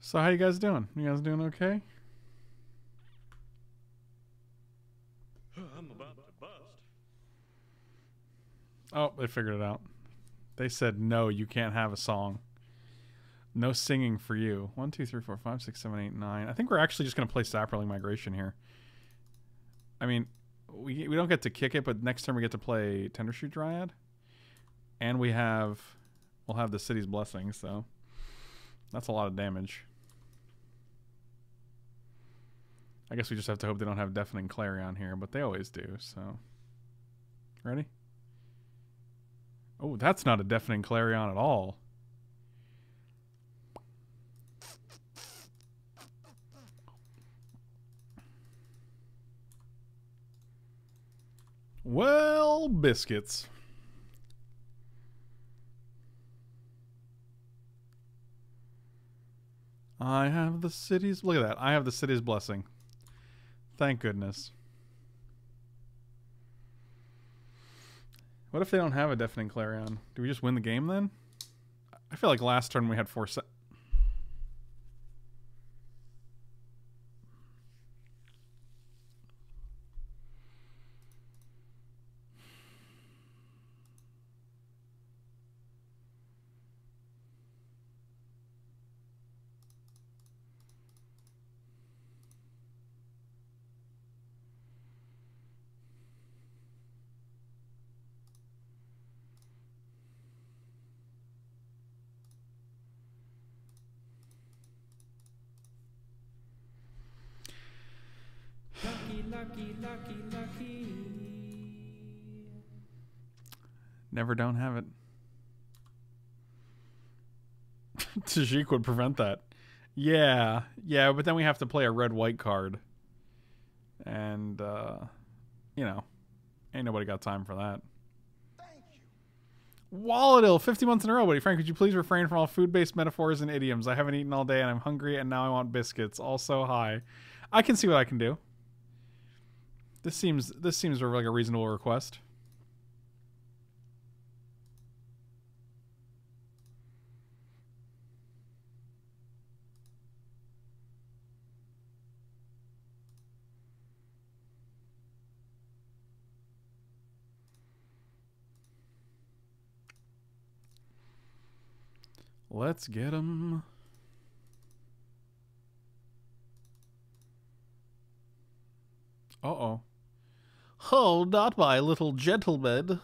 So how you guys doing? You guys doing okay? Oh, they figured it out. They said, no, you can't have a song. No singing for you. 1, 2, 3, 4, 5, 6, 7, 8, 9. I think we're actually just going to play Saproling Migration here. I mean, we don't get to kick it, but next turn we get to play Tendershoot Dryad. And we'll have the City's Blessing, so that's a lot of damage. I guess we just have to hope they don't have Deafening Clarion here, but they always do, so... Ready? Oh, that's not a Deafening Clarion at all. Well, biscuits. I have the city's... Look at that. I have the city's blessing. Thank goodness. What if they don't have a Deafening Clarion? Do we just win the game then? I feel like last turn we had four set. Lucky. Never don't have it. Tajik would prevent that. Yeah, but then we have to play a red-white card. And, you know, ain't nobody got time for that. Walladil, 50 months in a row, buddy. Frank, could you please refrain from all food-based metaphors and idioms? I haven't eaten all day and I'm hungry and now I want biscuits. Also, hi. I can see what I can do. This seems like a reasonable request. Let's get him. Uh-oh. Oh, not my little gentleman.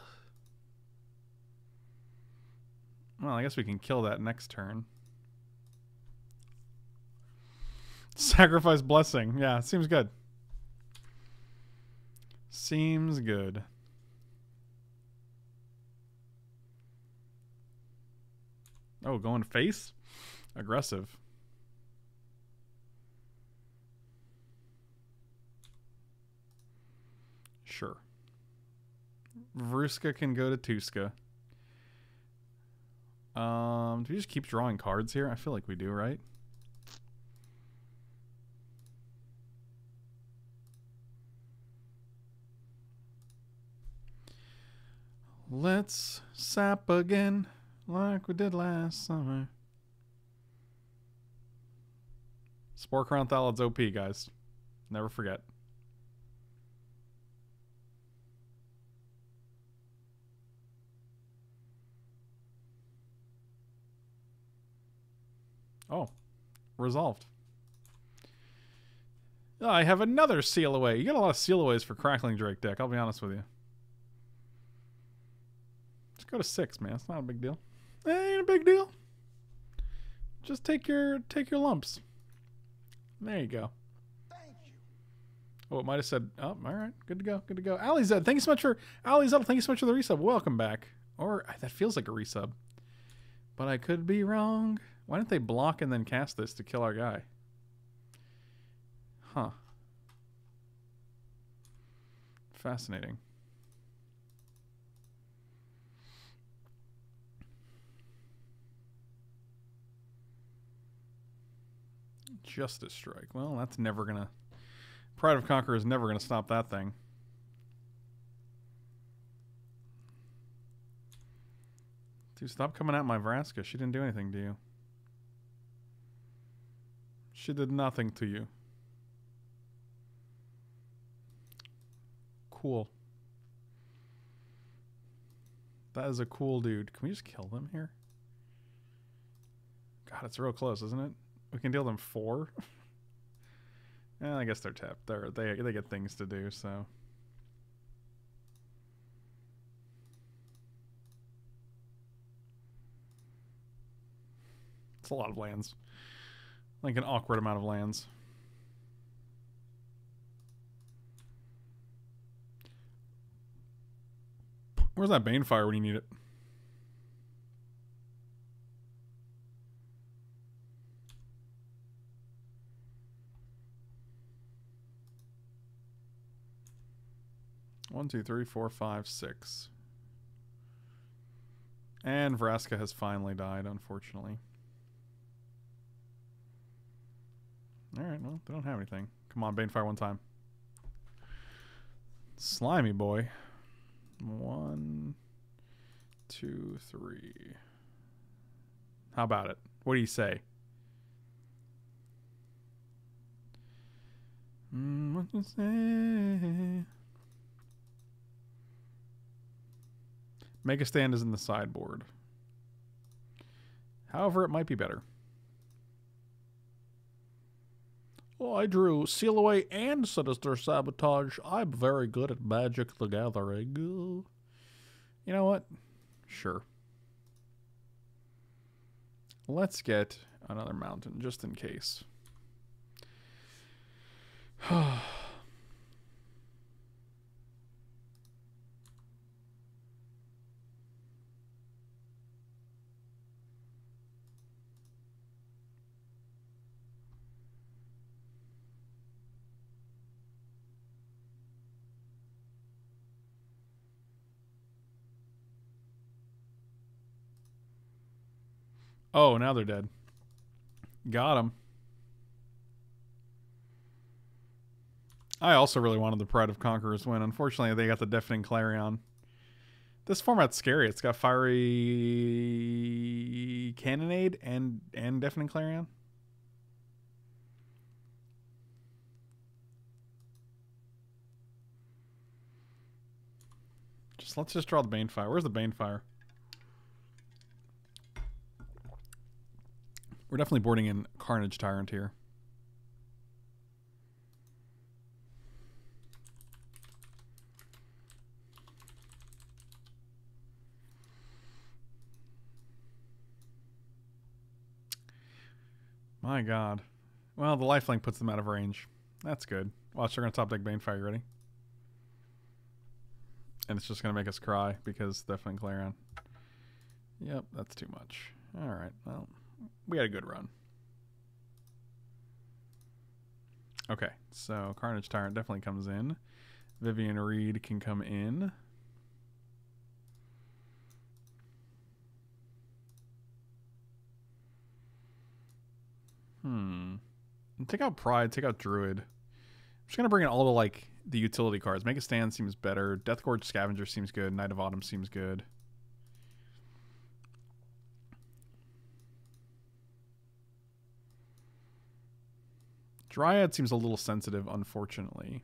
Well, I guess we can kill that next turn. Sacrifice blessing. Yeah, seems good. Seems good. Oh, going face? Aggressive. Sure. Vraska can go to Tuska. Do we just keep drawing cards here? I feel like we do, right? Let's sap again. Like we did last summer. Sporecrown Thallid's OP, guys. Never forget. Oh. Resolved. I have another Seal Away. You got a lot of Seal Aways for Crackling Drake deck, I'll be honest with you. Let's go to 6, man. It's not a big deal. Ain't a big deal. Just take your lumps. There you go. Thank you. Oh, it might have said. Oh, all right. Good to go. Good to go. Ali Zed, thank you so much for the resub. Welcome back. Or that feels like a resub, but I could be wrong. Why didn't they block and then cast this to kill our guy? Huh. Fascinating. Justice Strike. Well, that's never gonna. Pride of Conqueror is never gonna stop that thing. Dude, stop coming at my Vraska. She didn't do anything to you. She did nothing to you. Cool. That is a cool dude. Can we just kill them here? God, it's real close, isn't it? We can deal them 4. I guess they're tapped. They get things to do, so. It's a lot of lands. Like an awkward amount of lands. Where's that Banefire when you need it? One, two, three, four, five, 6. And Vraska has finally died, unfortunately. Alright, well, they don't have anything. Come on, Banefire one time. Slimy boy. 1, 2, 3. How about it? What do you say? What do you say? Make a Stand is in the sideboard. However, it might be better. Well, I drew Seal Away and Sinister Sabotage. I'm very good at Magic the Gathering. You know what? Sure. Let's get another mountain, just in case. Oh, now they're dead. Got him. I also really wanted the Pride of Conquerors win. Unfortunately, they got the Deafening Clarion. This format's scary. It's got Fiery Cannonade and Deafening Clarion. Let's just draw the Banefire. Where's the Banefire? We're definitely boarding in Carnage Tyrant here. My god. Well, the lifelink puts them out of range. That's good. Watch, they're going to top deck Banefire. You ready? And it's just going to make us cry because Deafening Clarion. Yep, that's too much. All right, well, we had a good run. Okay, so Carnage Tyrant definitely comes in. Vivien Reid can come in. And take out Pride, take out Druid. I'm just going to bring in all the, like, the utility cards. Make a Stand seems better. Deathgorge Scavenger seems good. Knight of Autumn seems good. Dryad seems a little sensitive, unfortunately.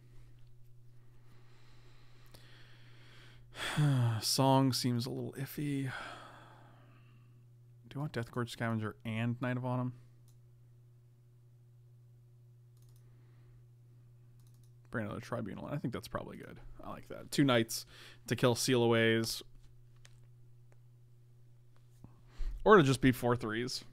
Song seems a little iffy. Do I want Deathgorge Scavenger and Knight of Autumn? Bring another Tribunal. I think that's probably good. I like that. Two knights to kill Seal Aways. Or to just be 4/3s.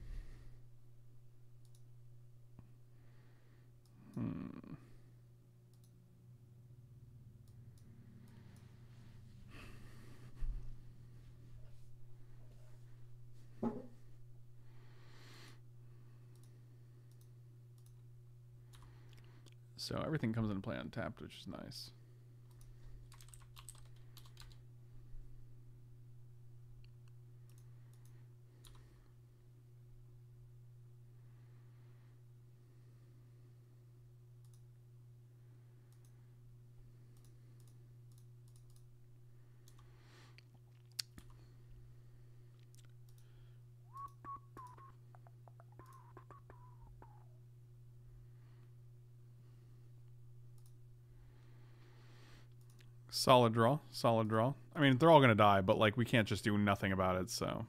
So everything comes into play untapped, which is nice. Solid draw, solid draw. I mean, they're all gonna die, but like we can't just do nothing about it, so.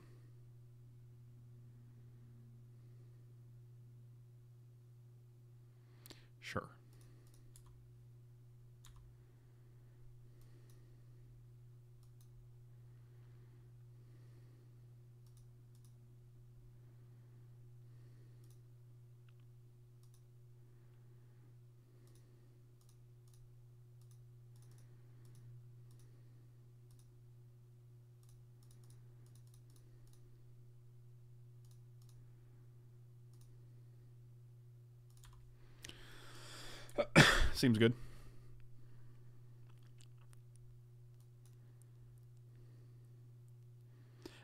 Sure. Seems good.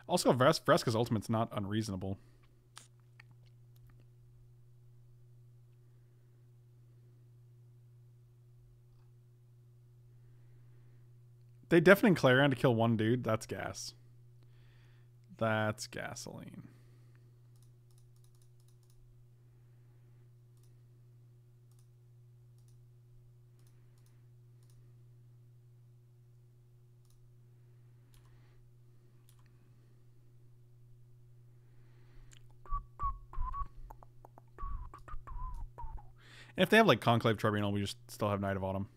Also, Vraska's ultimate's not unreasonable. They Deafening Clarion to kill one dude. That's gas. That's gasoline. And if they have like Conclave Tribunal, we just still have Knight of Autumn.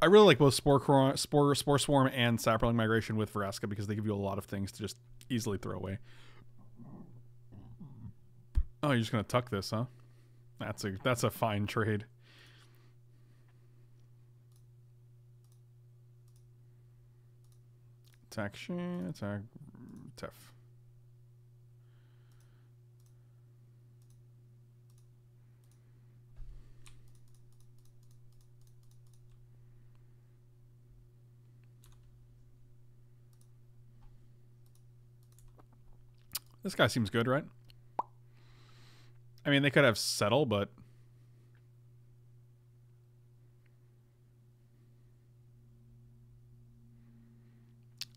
I really like both Spore Swarm and Saproling Migration with Vraska because they give you a lot of things to just easily throw away. Oh, you're just gonna tuck this, huh? That's a fine trade. Attack, attack, tough. This guy seems good, right? I mean, they could have Settle, but...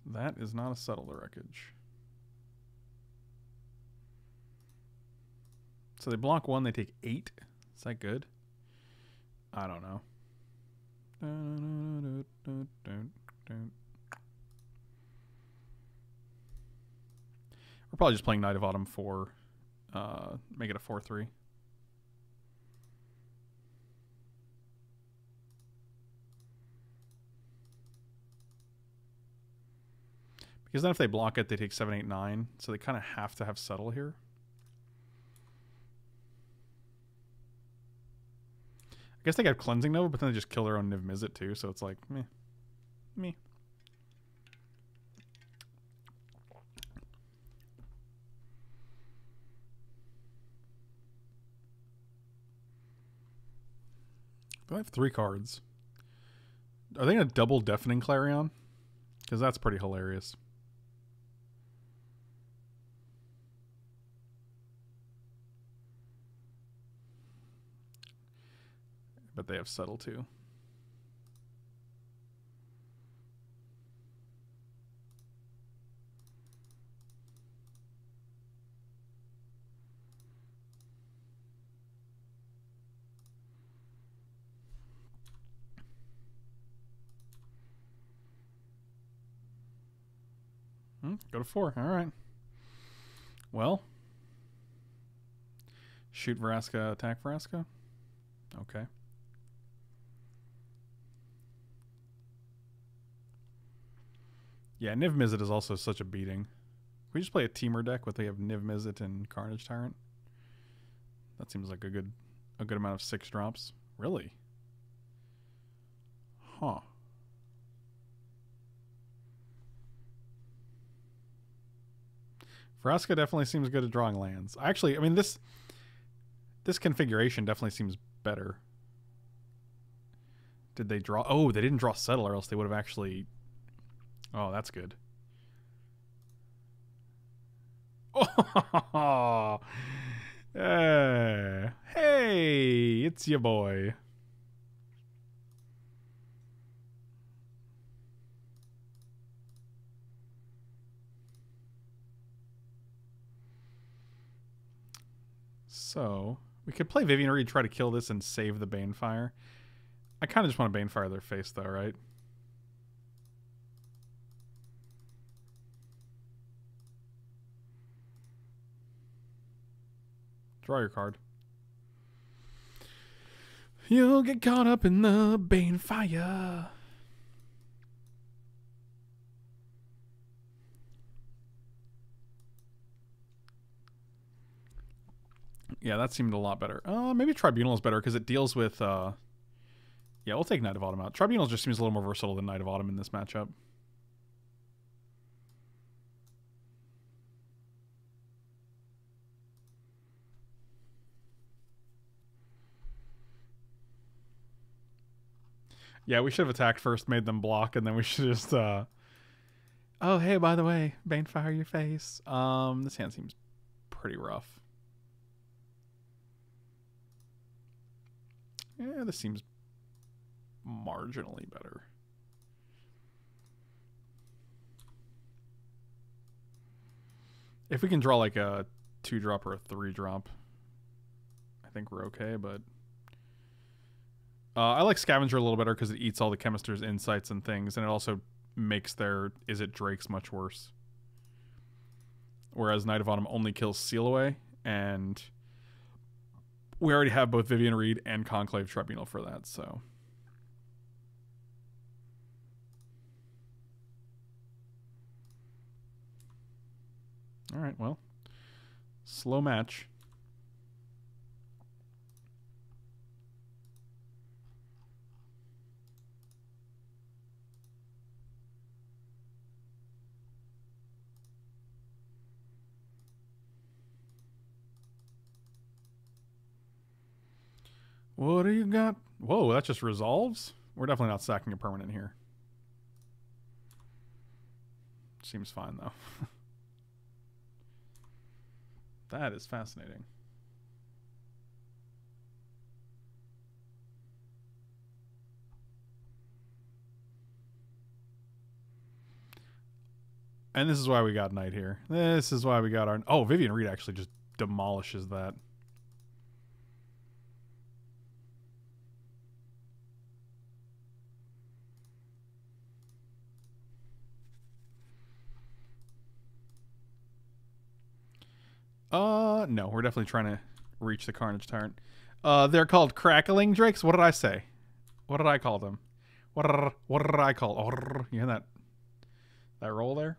that is not a Settle the Wreckage. So they block one, they take 8. Is that good? I don't know. We're probably just playing Knight of Autumn for make it a 4-3. Because then if they block it, they take 7, 8, 9. So they kind of have to have Settle here. I guess they got Cleansing Nova, but then they just kill their own Niv Mizzet too. So it's like, meh. Meh. I have 3 cards. Are they going to double Deafening Clarion? Because that's pretty hilarious. But they have Settle too. Go to 4. All right. Well, shoot Vraska, attack Vraska. Okay. Yeah, Niv Mizzet is also such a beating. We just play a teamer deck with they have Niv Mizzet and Carnage Tyrant. That seems like a good amount of 6 drops. Really? Huh. Vraska definitely seems good at drawing lands. Actually, I mean this configuration definitely seems better. Did they draw? Oh, they didn't draw Settle, or else they would have actually. Oh, that's good. Oh, hey, it's your boy. So, we could play Vivien Reid, try to kill this and save the Banefire. I kind of just want to Banefire their face, though, right? Draw your card. You'll get caught up in the Banefire. Yeah, that seemed a lot better. Maybe Tribunal is better because it deals with... yeah, we'll take Knight of Autumn out. Tribunal just seems a little more versatile than Knight of Autumn in this matchup. Yeah, we should have attacked first, made them block, and then we should just... oh, hey, by the way, Banefire your face. This hand seems pretty rough. Yeah, this seems marginally better. If we can draw like a 2-drop or a 3-drop, I think we're okay, but... I like Scavenger a little better because it eats all the Chemister's insights and things, and it also makes their Is It Drakes much worse. Whereas Knight of Autumn only kills Seal Away, and... we already have both Vivien Reid and Conclave Tribunal for that, so. All right, well, slow match. What do you got? Whoa, that just resolves? We're definitely not sacking a permanent here. Seems fine, though. That is fascinating. And this is why we got Knight here. This is why we got our... Oh, Vivien Reid actually just demolishes that. No, we're definitely trying to reach the Carnage Tyrant. They're called Crackling Drakes? What did I say? What did I call them? What did I call... Oh, you hear that? That roll there?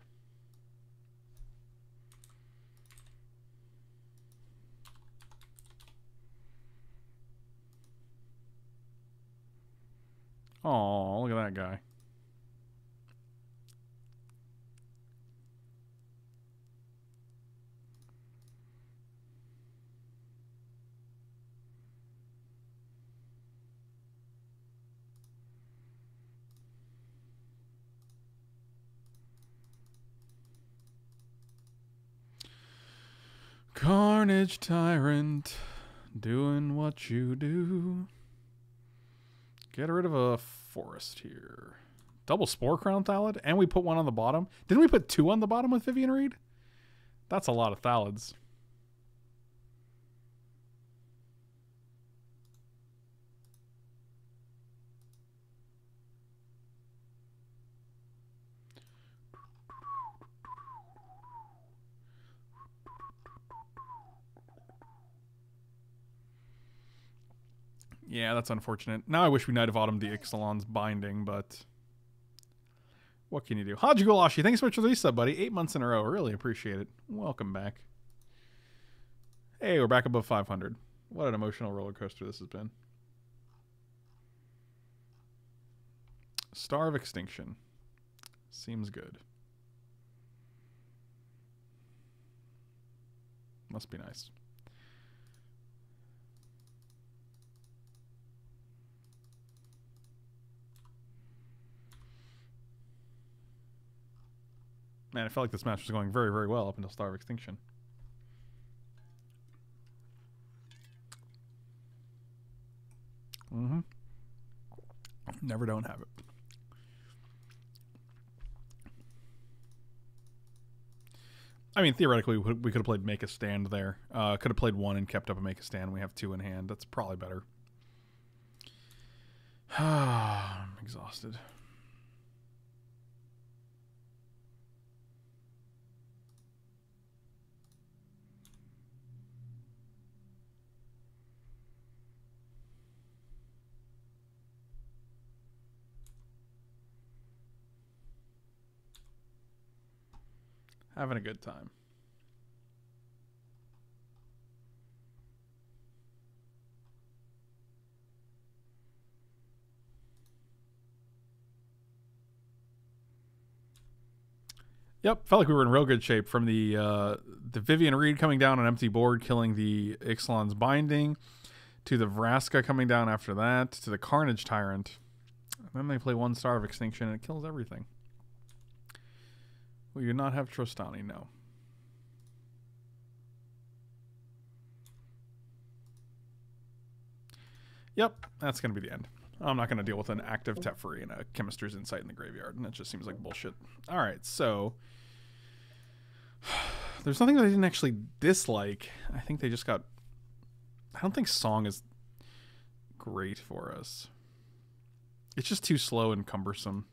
Oh, look at that guy. Carnage Tyrant, doing what you do. Get rid of a forest here. Double Sporecrown Thallid, and we put one on the bottom. Didn't we put two on the bottom with Vivien Reid? That's a lot of Thalids. Yeah, that's unfortunate. Now I wish we Knight of Autumn the Ixalan's Binding, but what can you do? Haji Gulashi, thanks so much for the resub, buddy. 8 months in a row. Really appreciate it. Welcome back. Hey, we're back above 500. What an emotional roller coaster this has been. Star of Extinction. Seems good. Must be nice. Man, I felt like this match was going very, very well up until Star of Extinction. Mm-hmm. Never don't have it. I mean, theoretically, we could have played Make a Stand there. Could have played one and kept up a Make a Stand. We have two in hand. That's probably better. I'm exhausted. Having a good time. Yep, felt like we were in real good shape from the Vivien Reid coming down on empty board, killing the Ixalan's Binding, to the Vraska coming down after that, to the Carnage Tyrant. And then they play one Star of Extinction and it kills everything. We do not have Trostani, no. Yep, that's going to be the end. I'm not going to deal with an active Teferi and a Chemister's Insight in the graveyard, and that just seems like bullshit. All right, so... There's nothing that I didn't actually dislike. I think they just got... I don't think Song is great for us. It's just too slow and cumbersome.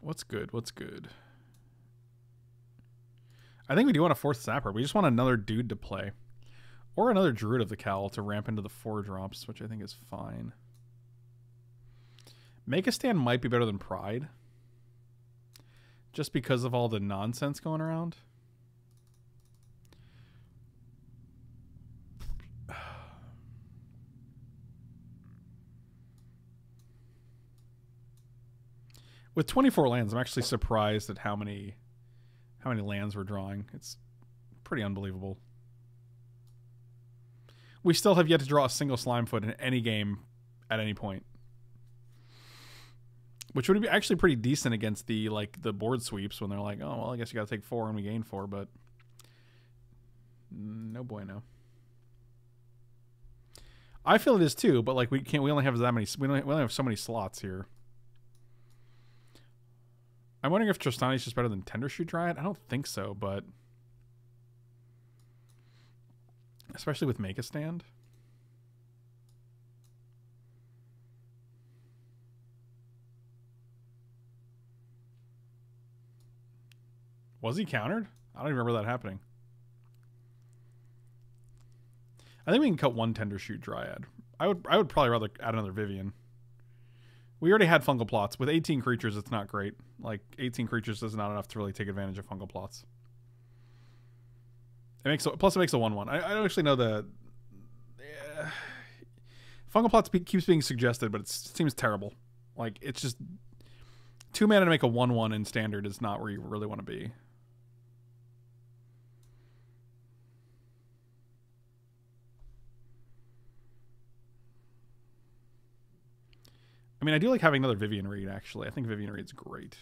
What's good? What's good? I think we do want a fourth Sapper. We just want another dude to play. Or another Druid of the Cowl to ramp into the 4-drops, which I think is fine. Make a Stand might be better than Pride. Just because of all the nonsense going around. With 24 lands, I'm actually surprised at how many lands we're drawing. It's pretty unbelievable. We still have yet to draw a single Slimefoot in any game at any point, which would be actually pretty decent against the board sweeps when they're like, oh well, I guess you got to take 4 and we gain 4, but No bueno. I feel it is too, but like we can't. We only have that many. We only have so many slots here. I'm wondering if Trostani's just better than Tendershoot Dryad. I don't think so, but especially with Make a Stand. Was he countered? I don't even remember that happening. I think we can cut one Tendershoot Dryad. I would probably rather add another Vivien. We already had Fungal Plots. With 18 creatures, it's not great. Like, 18 creatures is not enough to really take advantage of Fungal Plots. It makes a, plus, it makes a 1-1. I don't actually know the... Fungal Plots keeps being suggested, but it seems terrible. Like, it's just... 2 mana to make a 1-1 in standard is not where you really want to be. I mean, I do like having another Vivien Reid, actually. I think Vivien Reid's great.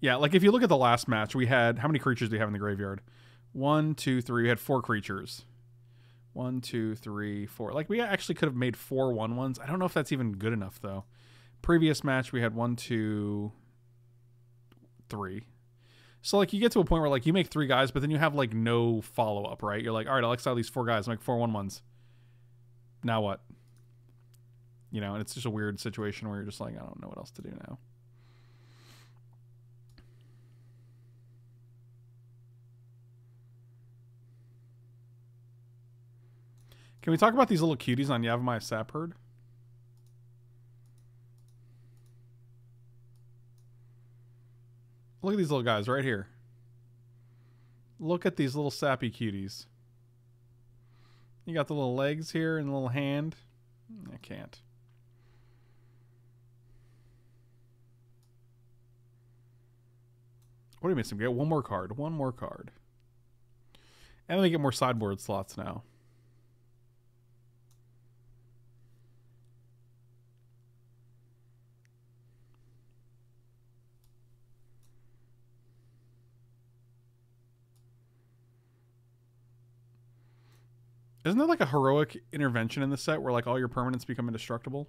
Yeah, like, if you look at the last match, we had... How many creatures do you have in the graveyard? 1, 2, 3. We had 4 creatures. 1, 2, 3, 4. Like, we actually could have made 4 1-1s. I don't know if that's even good enough, though. Previous match, we had 1, 2, 3. So, like, you get to a point where, like, you make 3 guys, but then you have, like, no follow-up, right? You're like, all right, I'll exile these 4 guys and make 4 1-1s. Now what? You know, and it's just a weird situation where you're just like, I don't know what else to do now. Can we talk about these little cuties on Yavimaya Sap Herd? Look at these little guys right here. Look at these little sappy cuties. You got the little legs here and the little hand. I can't. What are you missing? We got one more card. One more card. And then we get more sideboard slots now. Isn't there like a heroic intervention in the set where like all your permanents become indestructible?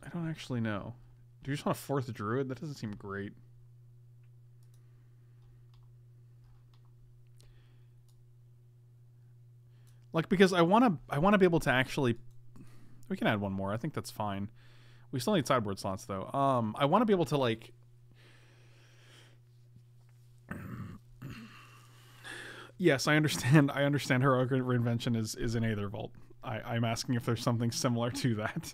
I don't actually know. Do you just want a 4th druid? That doesn't seem great. Like, because I wanna be able to actually... We can add one more. I think that's fine. We still need sideboard slots though. I wanna be able to like... Yes, I understand. I understand heroic reinvention is in Aethervault. I'm asking if there's something similar to that.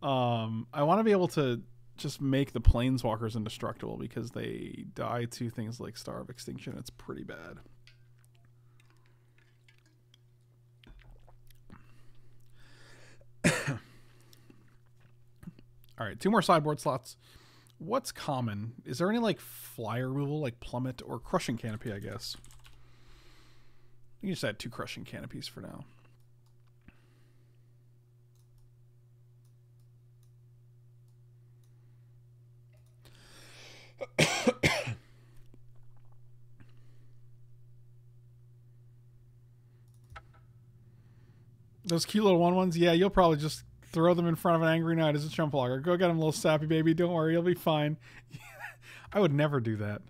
I want to be able to just make the planeswalkers indestructible because they die to things like Star of Extinction. It's pretty bad. All right, 2 more sideboard slots. What's common? Is there any like fly removal, like plummet or crushing canopy? I guess. You can just add 2 crushing canopies for now. Those cute little 1-1s? Yeah, you'll probably just throw them in front of an angry knight as a chump logger. Go get him, little sappy baby. Don't worry, you'll be fine. I would never do that.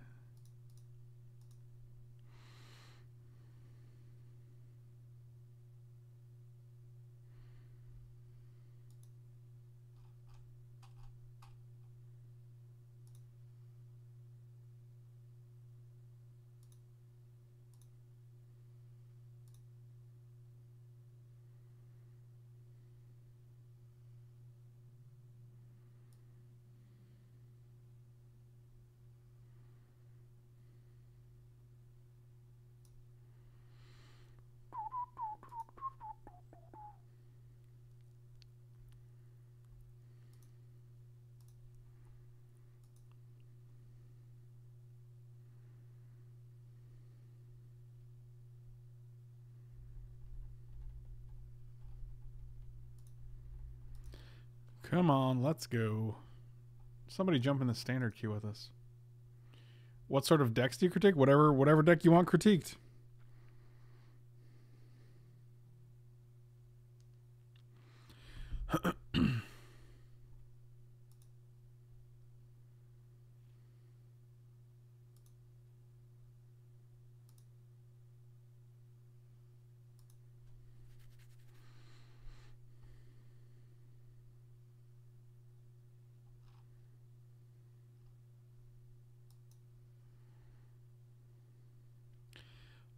Come on, let's go. Somebody jump in the standard queue with us. What sort of decks do you critique? Whatever deck you want critiqued.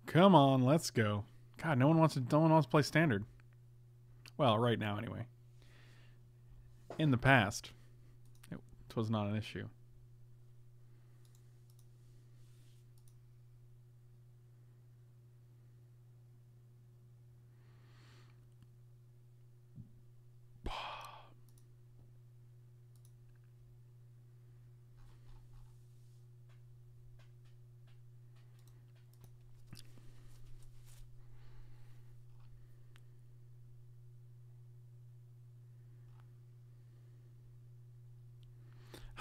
Come on, let's go. God, no one wants to play standard. Well, right now anyway. In the past, it was not an issue.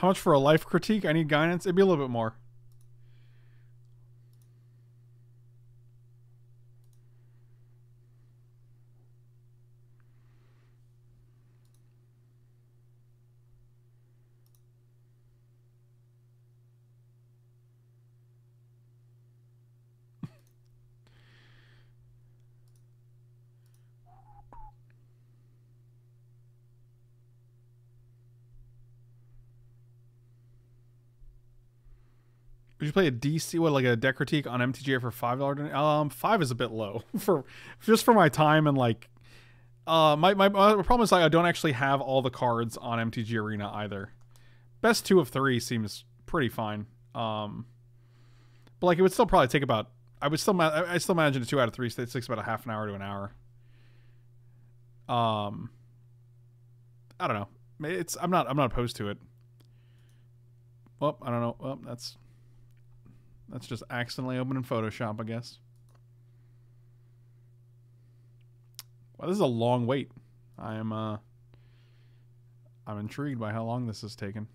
How much for a life critique? I need guidance. It'd be a little bit more. Would you play a DC, what, like a deck critique on MTGA for $5? $5 is a bit low for just for my time, and like my problem is like I don't actually have all the cards on MTG Arena either. Best 2 of 3 seems pretty fine. But like it would still probably take about, I still imagine a 2 out of 3, so it takes about a half an hour to an hour. I don't know. I'm not opposed to it. Well, I don't know. Well, that's just accidentally open in Photoshop, I guess. Well, this is a long wait. I'm intrigued by how long this has taken.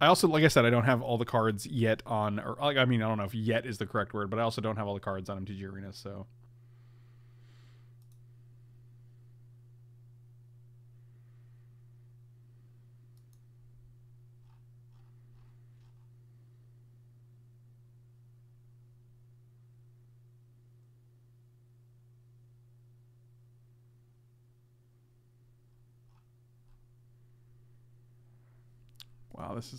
I also, like I said, I don't have all the cards yet on, or like, I mean, I don't know if "yet" is the correct word, but I also don't have all the cards on MTG Arena, so. Wow, this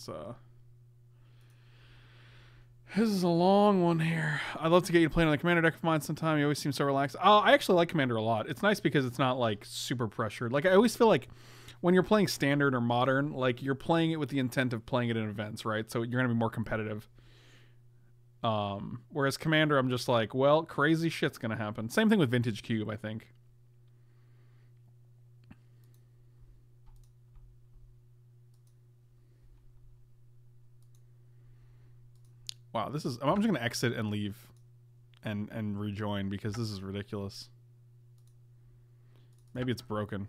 is a long one here. I'd love to get you to play on the commander deck of mine sometime. You always seem so relaxed. I actually like commander a lot. It's nice because it's not like super pressured. Like I always feel like when you're playing standard or modern, like you're playing it with the intent of playing it in events, right? So you're gonna be more competitive. Whereas commander, I'm just like, well, crazy shit's gonna happen. Same thing with Vintage Cube, I think. Wow, this is... I'm just going to exit and leave and rejoin because this is ridiculous. Maybe it's broken.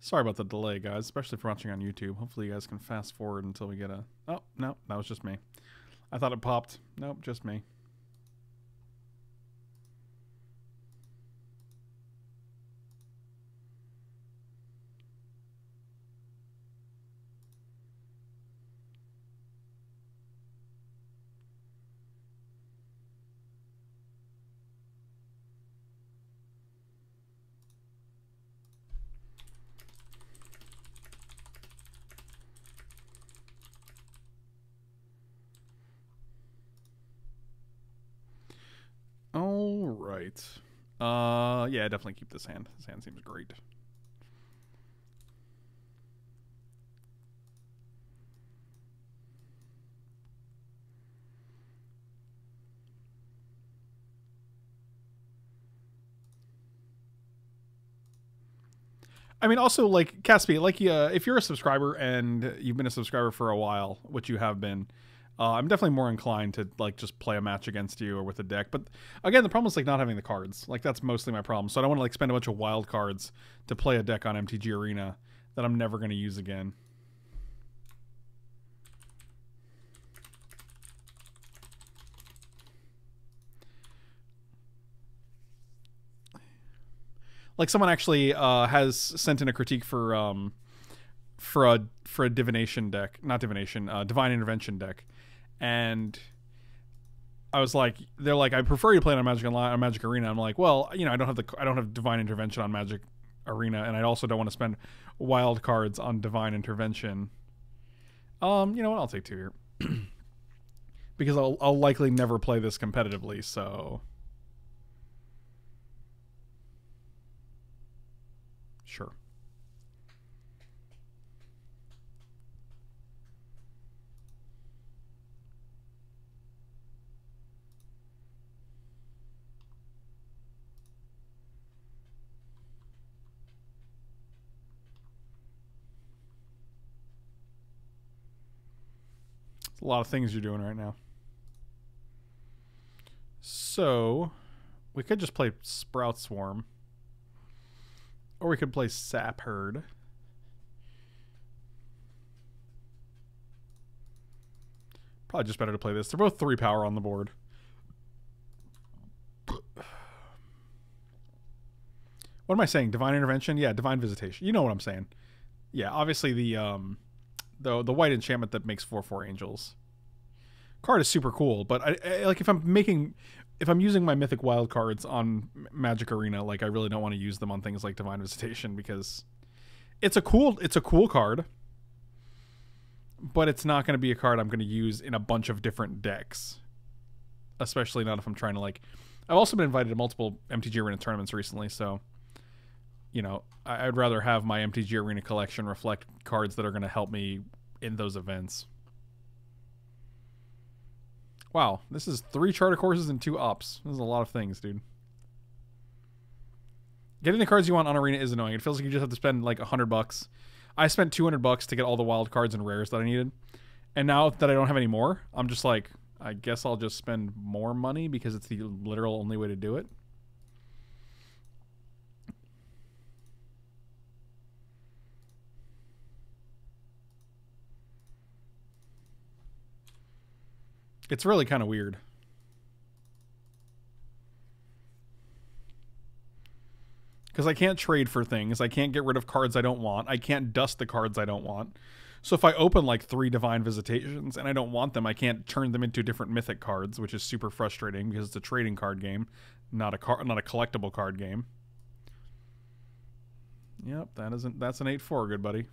Sorry about the delay, guys, especially for watching on YouTube. Hopefully you guys can fast forward until we get a... Oh, no, that was just me. I thought it popped. Nope, just me. Yeah, definitely keep this hand. This hand seems great. I mean, also, like, Caspi, like, if you're a subscriber and you've been a subscriber for a while, which you have been, I'm definitely more inclined to like just play a match against you or with a deck. But again, the problem is like not having the cards. Like that's mostly my problem. So I don't want to like spend a bunch of wild cards to play a deck on MTG Arena that I'm never going to use again. Like someone actually has sent in a critique for a divination deck, not divination, divine intervention deck, and I was like, they're like, I prefer you play it on Magic Online, on Magic Arena. I'm like, well, you know, I don't have divine intervention on Magic Arena, and I also don't want to spend wild cards on divine intervention. You know what? I'll take two here because I'll likely never play this competitively, so. Sure. It's a lot of things you're doing right now. So, we could just play Sprout Swarm. Or we could play Sap Herd. Probably just better to play this. They're both 3-power on the board. What am I saying? Divine Intervention? Yeah, Divine Visitation. You know what I'm saying. Yeah, obviously the white enchantment that makes 4/4 angels. Card is super cool, but I like if I'm using my mythic wild cards on Magic Arena, like I really don't want to use them on things like Divine Visitation because it's a cool card, but it's not going to be a card I'm going to use in a bunch of different decks, especially not if I'm trying to like. I've also been invited to multiple MTG Arena tournaments recently, so you know I'd rather have my MTG Arena collection reflect cards that are going to help me in those events. Wow, this is 3 charter courses and 2 ups. This is a lot of things, dude. Getting the cards you want on Arena is annoying. It feels like you just have to spend like $100. I spent $200 to get all the wild cards and rares that I needed. And now that I don't have any more, I'm just like, I guess I'll just spend more money because it's the literal only way to do it. It's really kind of weird. Because I can't trade for things. I can't get rid of cards I don't want. I can't dust the cards I don't want. So if I open like 3 Divine Visitations and I don't want them, I can't turn them into different mythic cards, which is super frustrating because it's a trading card game, not a collectible card game. Yep, that's an 8/4, good buddy.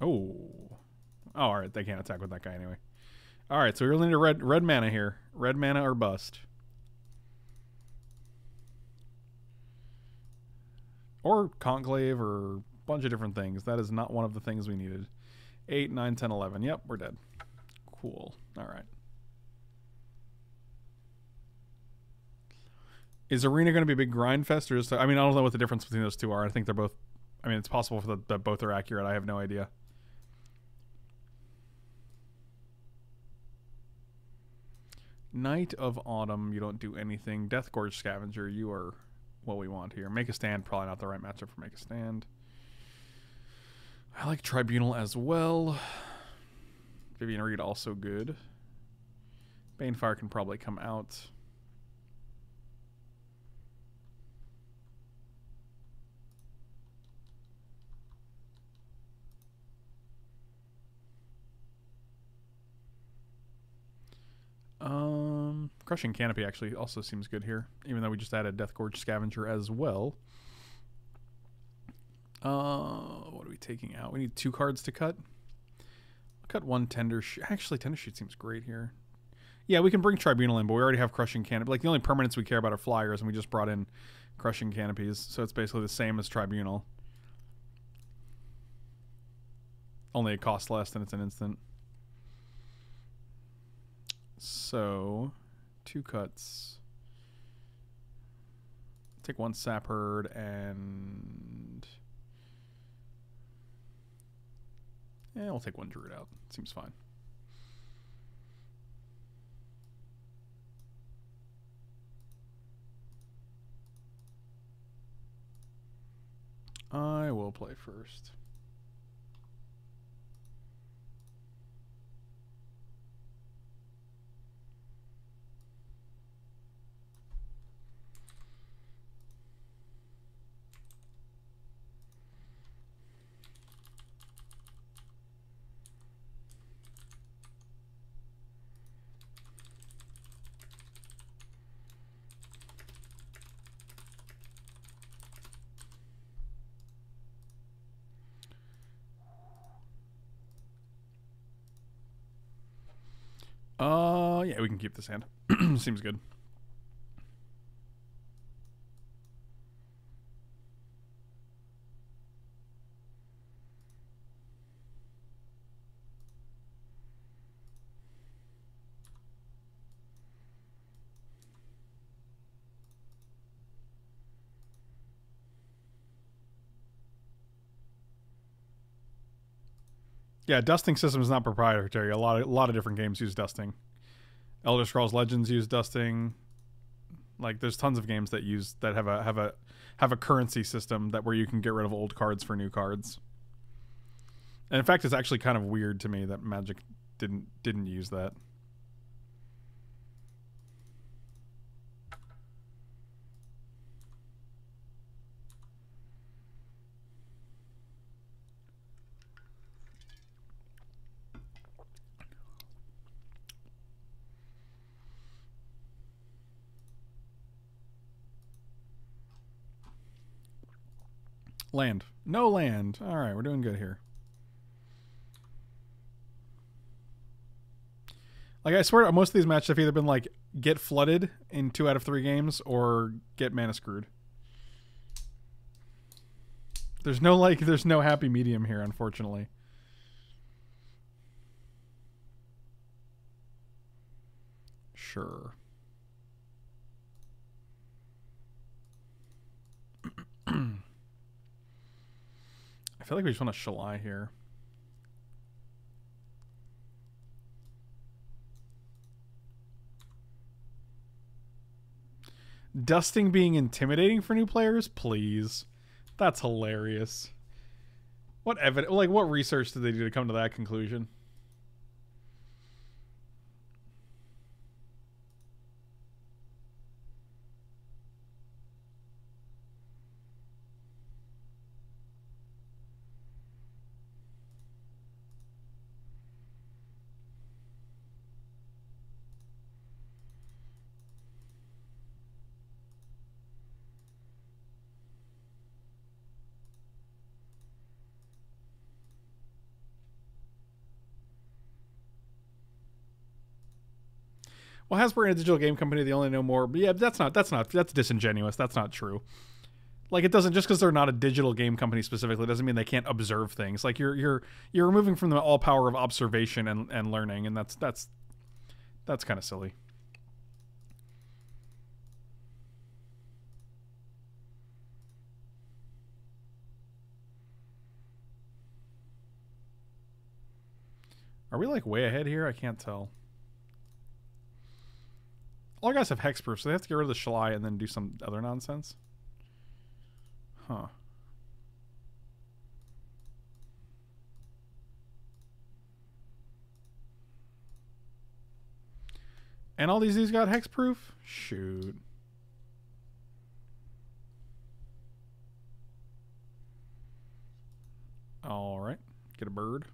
Oh, all right. They can't attack with that guy anyway. All right, so we really need a red mana here. Red mana or bust. Or Conclave or a bunch of different things. That is not one of the things we needed. 8, 9, 10, 11. Yep, we're dead. Cool. All right. Is Arena going to be a big grind fest? Or just, I mean, I don't know what the difference between those two are. I think they're both... I mean, it's possible that both are accurate. I have no idea. Night of Autumn, you don't do anything. Deathgorge Scavenger, you are what we want here. Make a Stand, probably not the right matchup for Make a Stand. I like Tribunal as well. Vivien Reid also good. Banefire can probably come out. Crushing Canopy actually also seems good here, even though we just added Deathgorge Scavenger as well. What are we taking out? We need 2 cards to cut. I'll cut 1 Tendershoot. Actually, Tendershoot seems great here. Yeah, we can bring Tribunal in, but we already have Crushing Canopy. Like, the only permanents we care about are flyers, and we just brought in Crushing Canopies, so it's basically the same as Tribunal. Only it costs less, and it's an instant. So, 2 cuts. Take 1 Sap Herd and Yeah, I'll take one druid out. Seems fine. I will play first. Yeah, we can keep this hand. Seems good. Yeah, dusting system is not proprietary. A lot of different games use dusting. Elder Scrolls Legends use dusting. Like, there's tons of games that have a currency system that where you can get rid of old cards for new cards. And in fact, it's actually kind of weird to me that Magic didn't use that. Land. No land. All right, we're doing good here. Like, I swear, most of these matches have either been, like, get flooded in 2 out of 3 games or get mana screwed. There's no, like, there's no happy medium here, unfortunately. Sure. I feel like we just want to Shalai here. Dusting being intimidating for new players? Please. That's hilarious. What evidence, like, what research did they do to come to that conclusion? Well, Hasbro and a digital game company, they only know more. But yeah, that's disingenuous. That's not true. Like, it doesn't, just because they're not a digital game company specifically doesn't mean they can't observe things. Like, you're removing from them all power of observation and learning, and that's kind of silly. Are we, like, way ahead here? I can't tell. All guys have hexproof, so they have to get rid of the Shalai and then do some other nonsense. Huh. And all these got hexproof? Shoot. All right. Get a bird.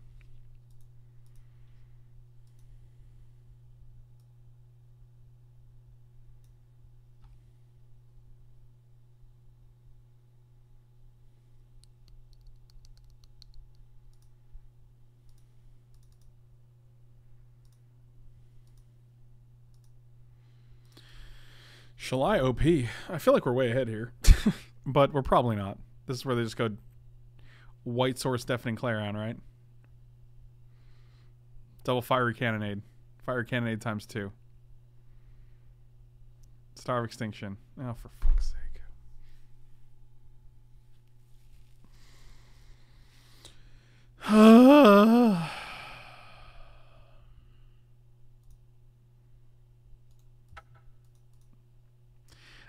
Shalai OP. I feel like we're way ahead here. But we're probably not. This is where they just go White Source Deafening Clarion, right? Double Fiery Cannonade. Fiery Cannonade ×2. Star of Extinction. Oh, for fuck's sake.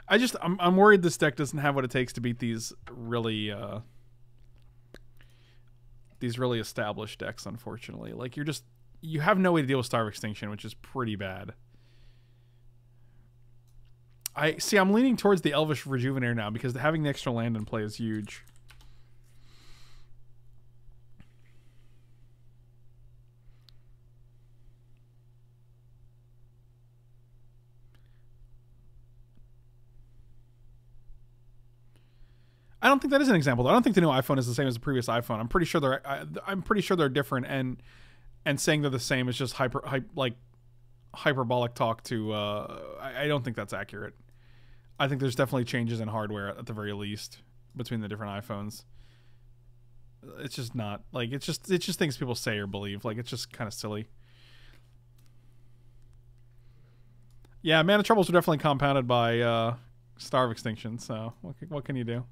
I just I'm worried this deck doesn't have what it takes to beat these really established decks, unfortunately. Like, you have no way to deal with Star of Extinction, which is pretty bad. I see. I'm leaning towards the Elvish Rejuvenator now because having the extra land in play is huge. I don't think that is an example. I don't think the new iPhone is the same as the previous iPhone. I'm pretty sure they're different, and saying they're the same is just hyperbolic talk. I don't think that's accurate. I think there's definitely changes in hardware at the very least between the different iPhones. It's just not like it's just things people say or believe. Like, it's just kind of silly. Yeah, mana troubles are definitely compounded by Star of Extinction. So what can you do?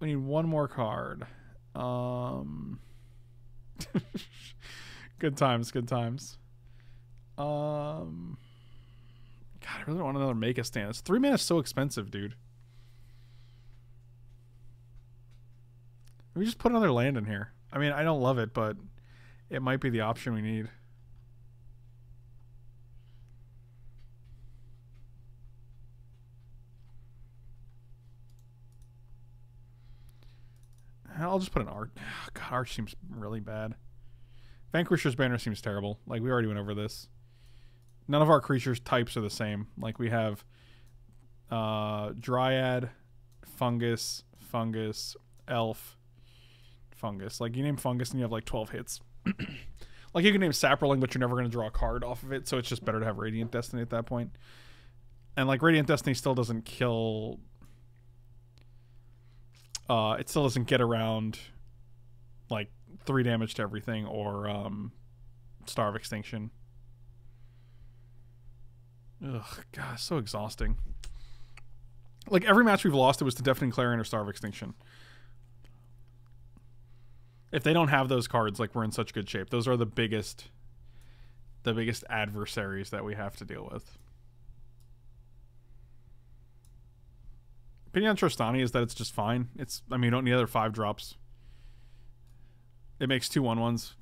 We need one more card. Good times, good times. God, I really don't want another Make a Stand. It's 3 mana is so expensive, dude. We just put another land in here. I mean, I don't love it, but it might be the option we need. I'll just put an Arch. Oh, God, Arch seems really bad. Vanquisher's Banner seems terrible. Like, we already went over this. None of our creatures' types are the same. Like, we have Dryad, Fungus, Elf, Fungus. Like, you name Fungus and you have, like, 12 hits. Like, you can name Saproling, but you're never going to draw a card off of it, so it's just better to have Radiant Destiny at that point. And, like, Radiant Destiny still doesn't kill... it still doesn't get around, like, 3 damage to everything or Star of Extinction. Ugh, God, so exhausting. Like, every match we've lost, it was to Deafening Clarion or Star of Extinction. If they don't have those cards, like, we're in such good shape. Those are the biggest adversaries that we have to deal with. Opinion on Trostani is that it's just fine. I mean, you don't need other 5 drops. It makes 2/1/1s,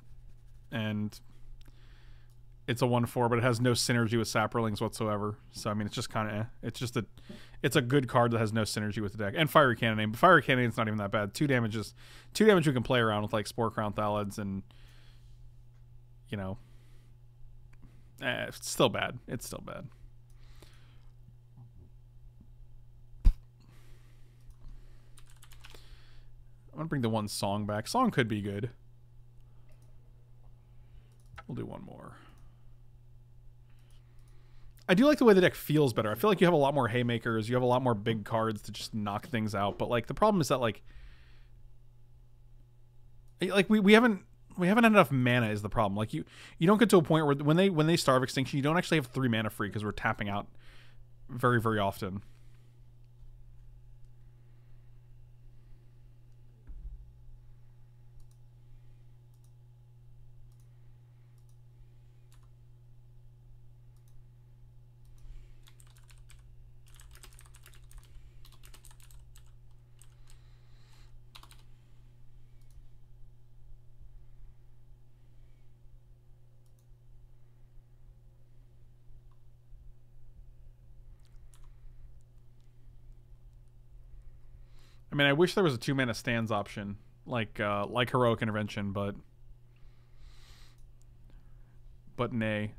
and it's a 1/4, but it has no synergy with Saprolings whatsoever. So I mean, it's just kind of, eh. it's a good card that has no synergy with the deck. And Fiery Cannonade, but Fiery Cannonade's not even that bad. 2 damage we can play around with, like Sporecrown Thallids, and you know, it's still bad. It's still bad. I'm gonna bring the one Song back. Song could be good. We'll do one more. I do like the way the deck feels better. I feel like you have a lot more haymakers. You have a lot more big cards to just knock things out. But like, the problem is that we haven't had enough mana is the problem. Like, you don't get to a point where when they Star of Extinction, you don't actually have 3 mana free because we're tapping out very, very often. I mean, I wish there was a 2-mana stands option, like Heroic Intervention, but nay.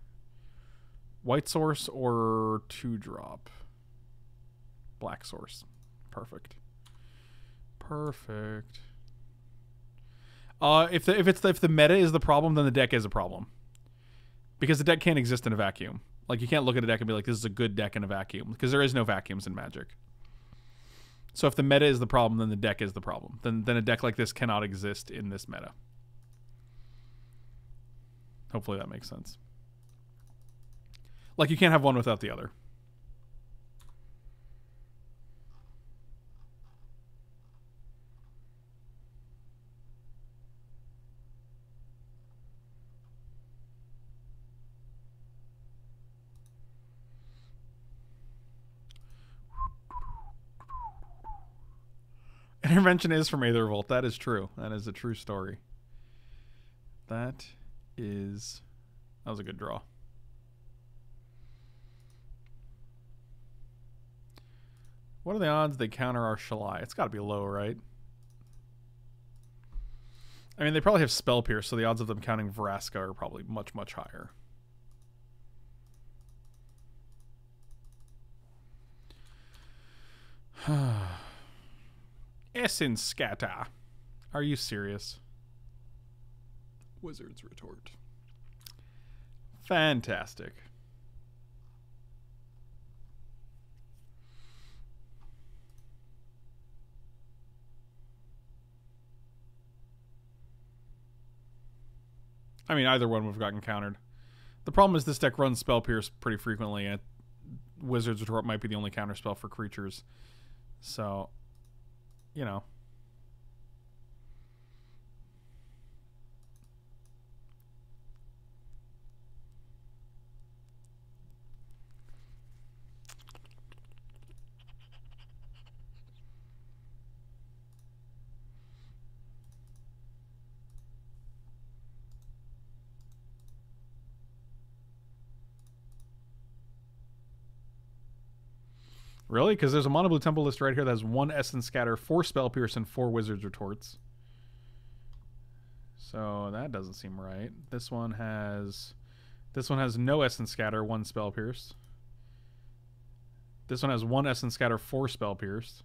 White source or 2-drop? Black source. Perfect. Perfect. If the meta is the problem, then the deck is a problem. Because the deck can't exist in a vacuum. Like, you can't look at a deck and be like, this is a good deck in a vacuum, because there is no vacuums in Magic. So if the meta is the problem, then the deck is the problem. Then a deck like this cannot exist in this meta. Hopefully that makes sense. Like, you can't have one without the other. Intervention is from Aethervolt. That is true. That is a true story. That was a good draw. What are the odds they counter our Shalai? It's got to be low, right? I mean, they probably have Spell Pierce, so the odds of them counting Vraska are probably much, much higher. Essence Scatter. Are you serious? Wizard's Retort. Fantastic. I mean, either one would have gotten countered. The problem is this deck runs Spell Pierce pretty frequently, and Wizard's Retort might be the only counter spell for creatures. So, you know. Really? Because there's a mono-blue temple list right here that has 1 Essence Scatter, 4 Spell Pierce, and 4 Wizard's Retorts. So that doesn't seem right. This one has no Essence Scatter, 1 Spell Pierce. This one has 1 Essence Scatter, 4 Spell Pierce.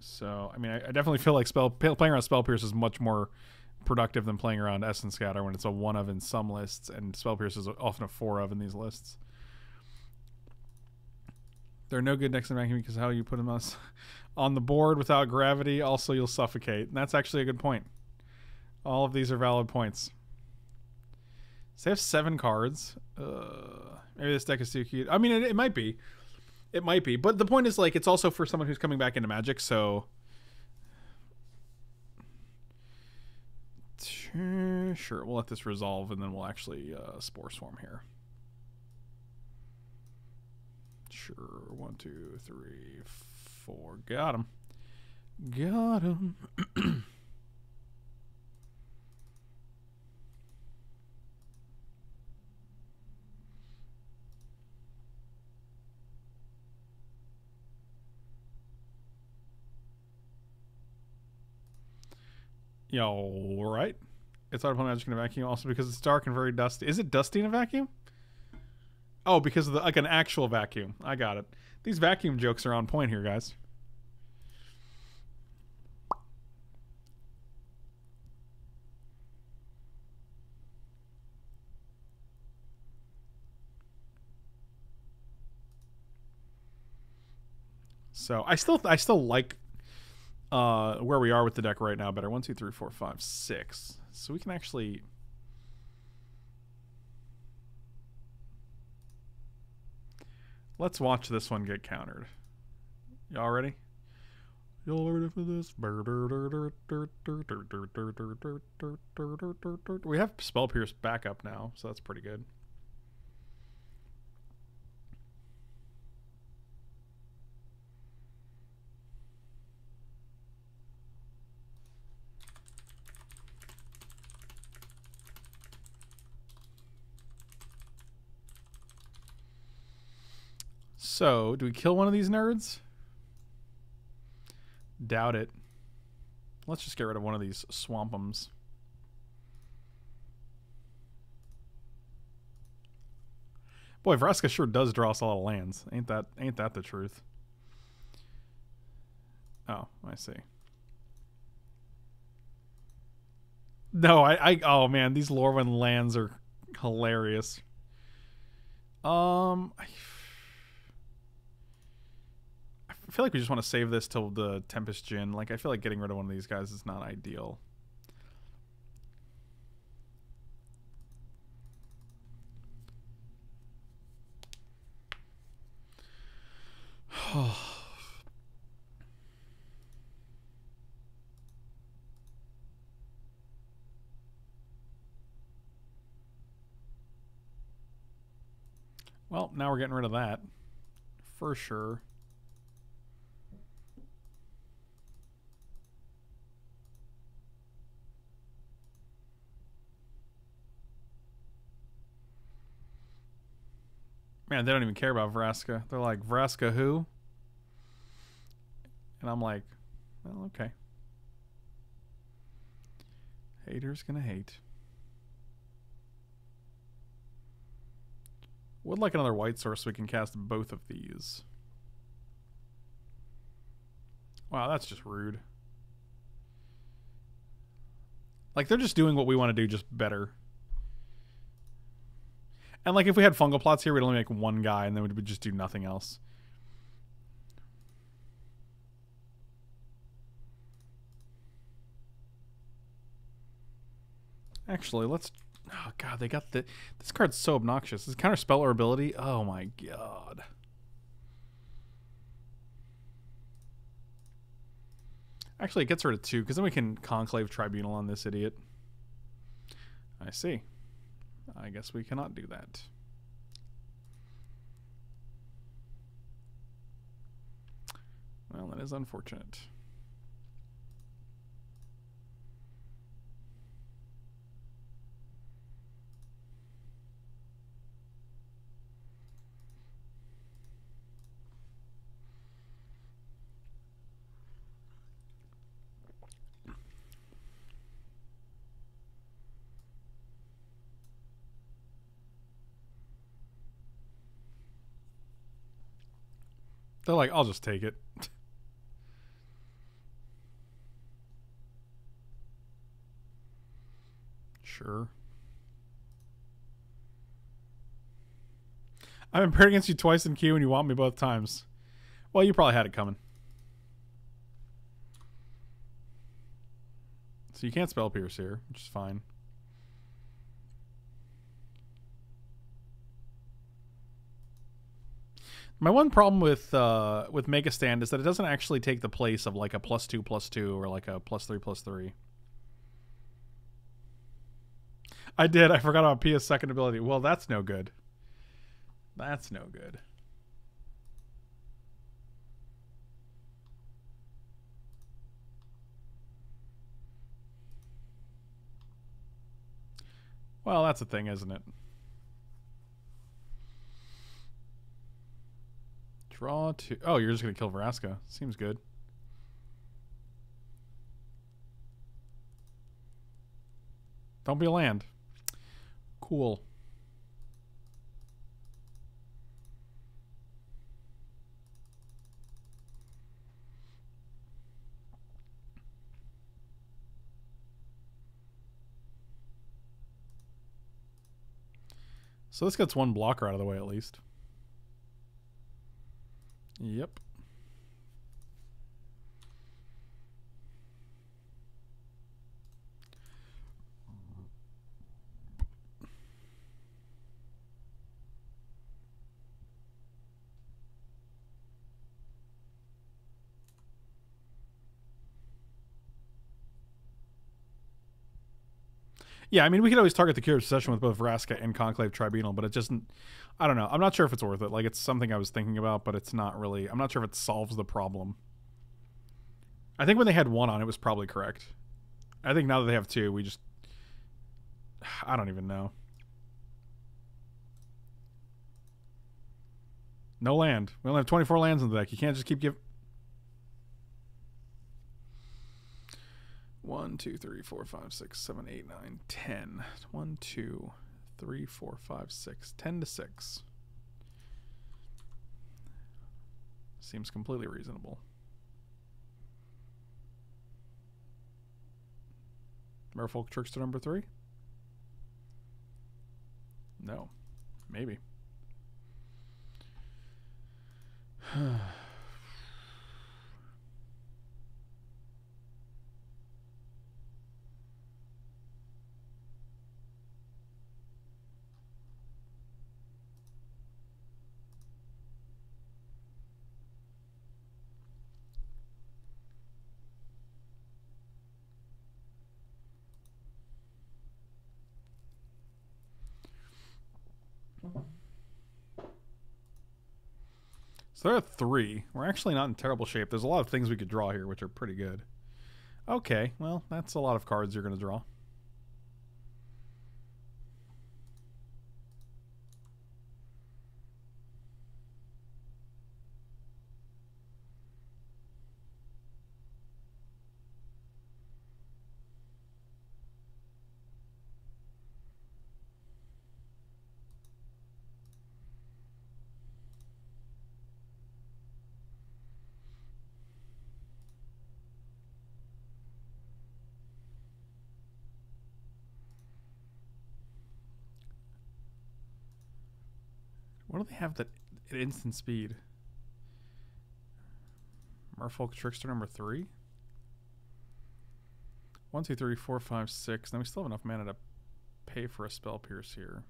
So I mean, I definitely feel like playing around Spell Pierce is much more productive than playing around Essence Scatter when it's a 1 of in some lists, and Spell Pierce is often a 4 of in these lists. They're no good next to vacuum because how you put them on the board without gravity. Also, you'll suffocate. And that's actually a good point. All of these are valid points. So they have 7 cards. Maybe this deck is too cute. I mean, it might be. It might be. But the point is, like, it's also for someone who's coming back into Magic, so... Sure, we'll let this resolve, and then we'll actually Spore Swarm here. Sure, 1, 2, 3, 4. Got him. Got him. Yeah, all right. It's hard to play Magic in a vacuum, also because it's dark and very dusty. Is it dusty in a vacuum? Oh, because of the, like, an actual vacuum. I got it. These vacuum jokes are on point here, guys. So I still like where we are with the deck right now better. 1, 2, 3, 4, 5, 6. So we can actually. Let's watch this one get countered. Y'all ready? Y'all ready for this? We have Spell Pierce back up now, so that's pretty good. So, do we kill one of these nerds? Doubt it. Let's just get rid of one of these Swampums. Boy, Vraska sure does draw us a lot of lands. Ain't that the truth? Oh, I see. No, oh man, these Lorwyn lands are hilarious. I feel like we just want to save this till the Tempest Djinn. Like, I feel like getting rid of one of these guys is not ideal. Well, now we're getting rid of that. For sure. man, they don't even care about Vraska. They're like, Vraska who? And I'm like, well, okay. Haters gonna hate. Would like another white source so we can cast both of these. Wow, that's just rude. Like, they're just doing what we want to do, just better. And, like, if we had fungal plots here, we'd only make one guy, and then we'd just do nothing else. Actually, let's... Oh, God, they got the... This card's so obnoxious. This counterspell or ability? Oh, my God. Actually, it gets rid of two, because then we can Conclave Tribunal on this idiot. I see. I guess we cannot do that. Well, that is unfortunate. They're like, I'll just take it. Sure. I've been paired against you twice in queue and you want me both times. Well, you probably had it coming. So you can't spell pierce here, which is fine. My one problem with Make a Stand is that it doesn't actually take the place of like a +2/+2 or like a +3/+3. I did. I forgot about Pia's second ability. Well, that's no good. That's no good. Well, that's a thing, isn't it? Draw two. Oh, you're just going to kill Vraska. Seems good. Don't be a land. Cool. So this gets one blocker out of the way at least. Yep. Yeah, I mean, we could always target the Cure of Obsession with both Vraska and Conclave Tribunal, but it just, I don't know. I'm not sure if it's worth it. Like, it's something I was thinking about, but it's not really, I'm not sure if it solves the problem. I think when they had one on, it was probably correct. I think now that they have two, we just, I don't even know. No land. We only have 24 lands in the deck. You can't just keep giving. 1, 2, 3, 4, 5, 6, 7, 8, 9, 10. 1, 2, 3, 4, 5, 6. 10 to 6. Seems completely reasonable. Merfolk Trickster number 3? No. Maybe. So there are 3. We're actually not in terrible shape. There's a lot of things we could draw here, which are pretty good. Okay, well, that's a lot of cards you're going to draw. What do they have that at instant speed? Merfolk Trickster number 3? 1, 2, 3, 4, 5, 6. Then we still have enough mana to pay for a Spell Pierce here.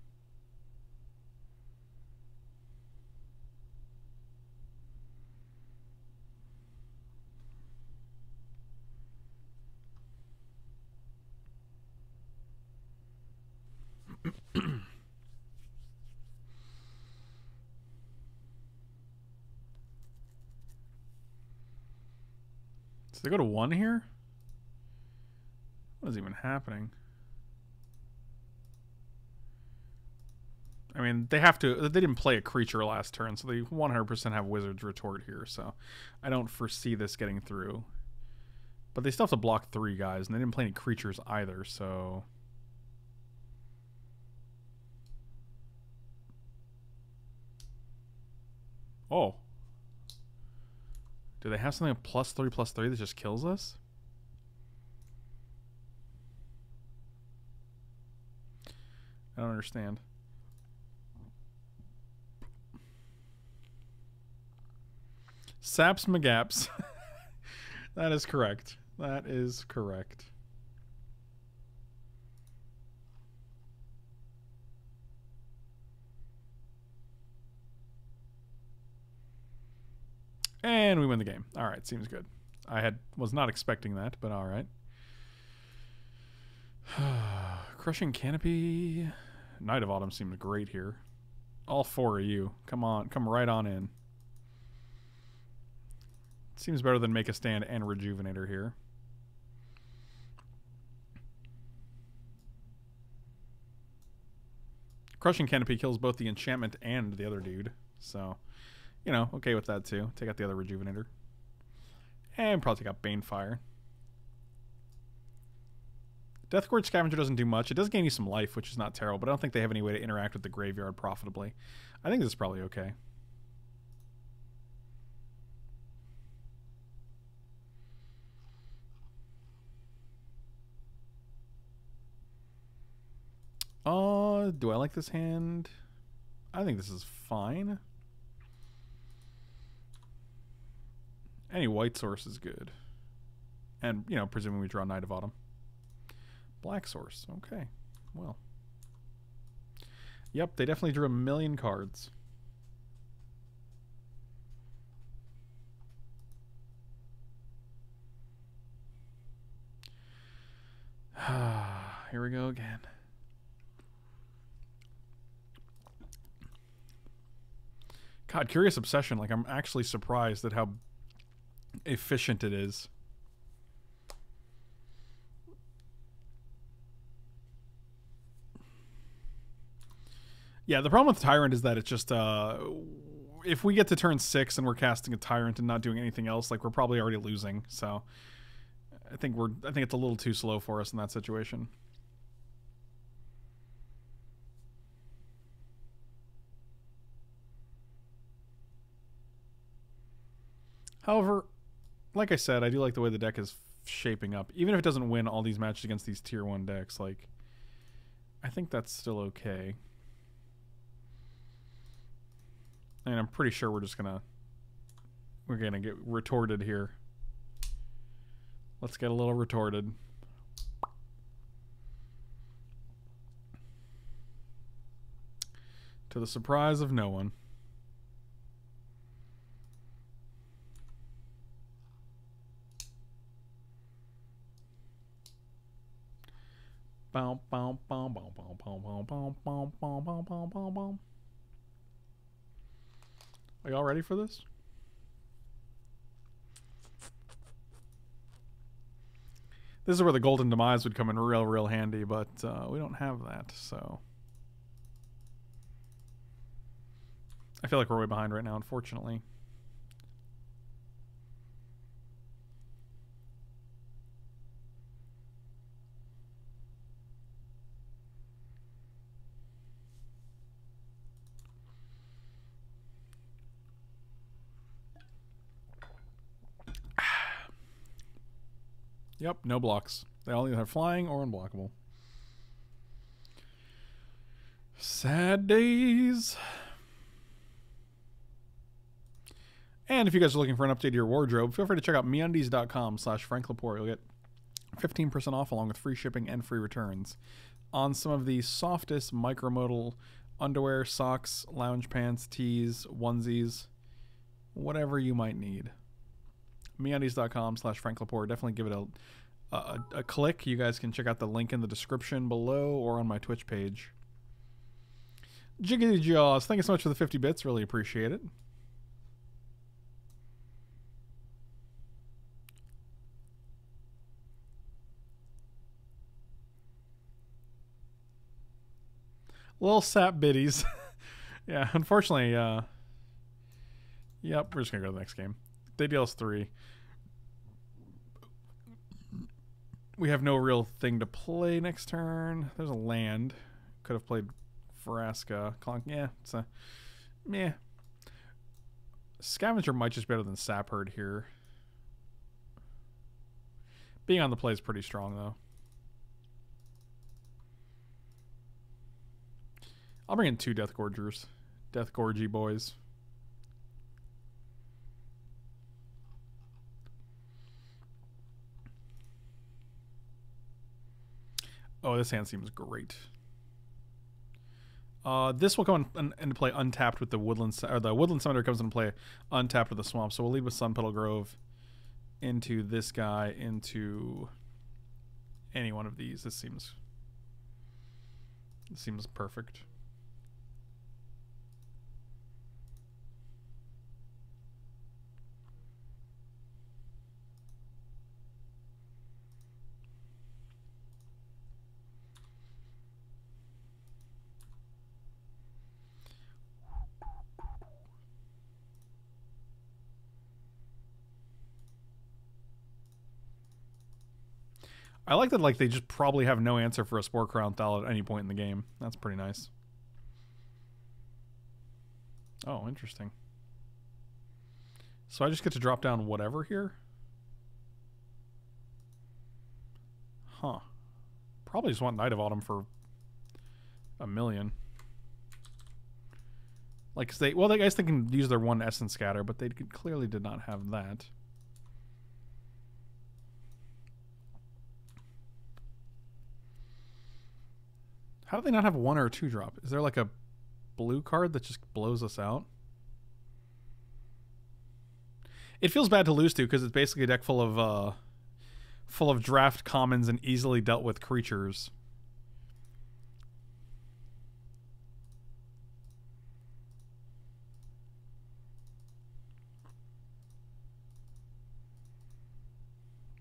So they go to 1 here? What is even happening? I mean, they have to... They didn't play a creature last turn, so they 100% have Wizard's Retort here, so I don't foresee this getting through. But they still have to block 3 guys, and they didn't play any creatures either, so... Oh. Do they have something at +3/+3 that just kills us? I don't understand. Saps Magaps. That is correct. That is correct. And we win the game. All right, seems good. I was not expecting that, but all right. Crushing Canopy. Night of Autumn seemed great here. All 4 of you. Come on, come right on in. Seems better than Make a Stand and Rejuvenator here. Crushing Canopy kills both the enchantment and the other dude, so... You know, okay with that too. Take out the other Rejuvenator. And probably take out Banefire. Deathgorge Scavenger doesn't do much. It does gain you some life, which is not terrible, but I don't think they have any way to interact with the graveyard profitably. I think this is probably okay. Do I like this hand? I think this is fine. Any white source is good. And, you know, presuming we draw Night of Autumn. Black source. Okay. Well. Yep, they definitely drew a million cards. Here we go again. God, Curious Obsession. Like, I'm actually surprised at how efficient it is. Yeah, the problem with Tyrant is that it's just if we get to turn 6 and we're casting a Tyrant and not doing anything else, like, we're probably already losing. So I think it's a little too slow for us in that situation. However, like I said, I do like the way the deck is shaping up. Even if it doesn't win all these matches against these tier 1 decks, like, I think that's still okay. And I'm pretty sure we're gonna get retorted here. Let's get a little retorted. To the surprise of no one. Are y'all ready for this? This is where the Golden Demise would come in real handy, but we don't have that, so... I feel like we're way behind right now, unfortunately. Yep, no blocks. They all either have flying or unblockable. Sad days. And if you guys are looking for an update to your wardrobe, feel free to check out meundies.com/FrankLaporte. You'll get 15% off along with free shipping and free returns on some of the softest micromodal underwear, socks, lounge pants, tees, onesies, whatever you might need. meundies.com/FrankLaporte. Definitely give it a click. You guys can check out the link in the description below or on my Twitch page. Jiggity Jaws, thank you so much for the 50 bits. Really appreciate it. Little sap biddies. Yeah, unfortunately, yep, we're just going to go to the next game. They deal us 3. We have no real thing to play next turn. There's a land. Could have played Vraska. Yeah, it's a... meh. Scavenger might just be better than Sap Herd here. Being on the play is pretty strong, though. I'll bring in 2 Deathgorgers. Deathgorgy boys. Oh, this hand seems great. This will come into play untapped with the Woodland, or the Woodland Summoner comes into play untapped with the Swamp. So we'll lead with Sunpetal Grove into this guy, into any one of these. This seems perfect. I like that, like, they just probably have no answer for a Sporecrown Thallid at any point in the game. That's pretty nice. Oh, interesting. So I just get to drop down whatever here? Huh. Probably just want Knight of Autumn for a million. Like, 'cause they, well, I guess they can use their one Essence Scatter, but they clearly did not have that. How do they not have 1 or 2 drop? Is there like a blue card that just blows us out? It feels bad to lose to because it's basically a deck full of draft commons and easily dealt with creatures.